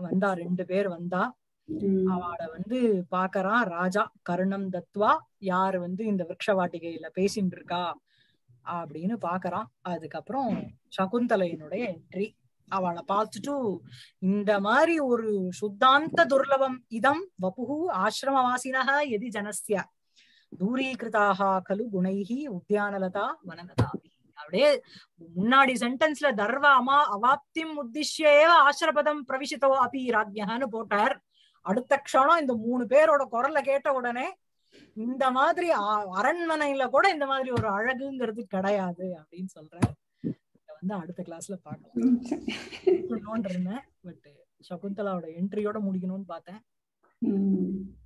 வந்தா ரெண்டு பேர் வந்தா, அவளை வந்து பாக்குறான் ராஜா. கருணம் தத்வா, யாரு வந்து இந்த விரக்ஷ வாட்டிகையில பேசிட்டு இருக்கா அப்படின்னு பாக்குறான். அதுக்கப்புறம் சகுந்தலையினுடைய என்ட்ரி. அவளை பார்த்துட்டு இந்த மாதிரி ஒரு சுத்தாந்த துர்லபம் இதம் வபு ஆசிரமவாசினா எதி ஜனஸ்ய தூரீகிருதாக கலு குணைஹி உத்யானலதா வனலதா. அப்படியே முன்னாடி சென்டென்ஸ்ல தர்வாமா அவாப்தி உத்திஷ்யேவ ஆசிரபதம் பிரவிசிதோ அபி ராஜ்யஹான்னு போட்டார். அடுத்த க்ஷணம் இந்த மூணு பேரோட குரலை கேட்ட உடனே இந்த மாதிரி அரண்மனையில கூட இந்த மாதிரி ஒரு அழகுங்கிறது கிடையாது அப்படின்னு சொல்றாரு. வந்து அடுத்த கிளாஸ்ல பார்க்கலாம் இருந்தேன், பட் சகுந்தலாவோட என்ட்ரியோட முடிக்கணும்னு பார்த்தேன்.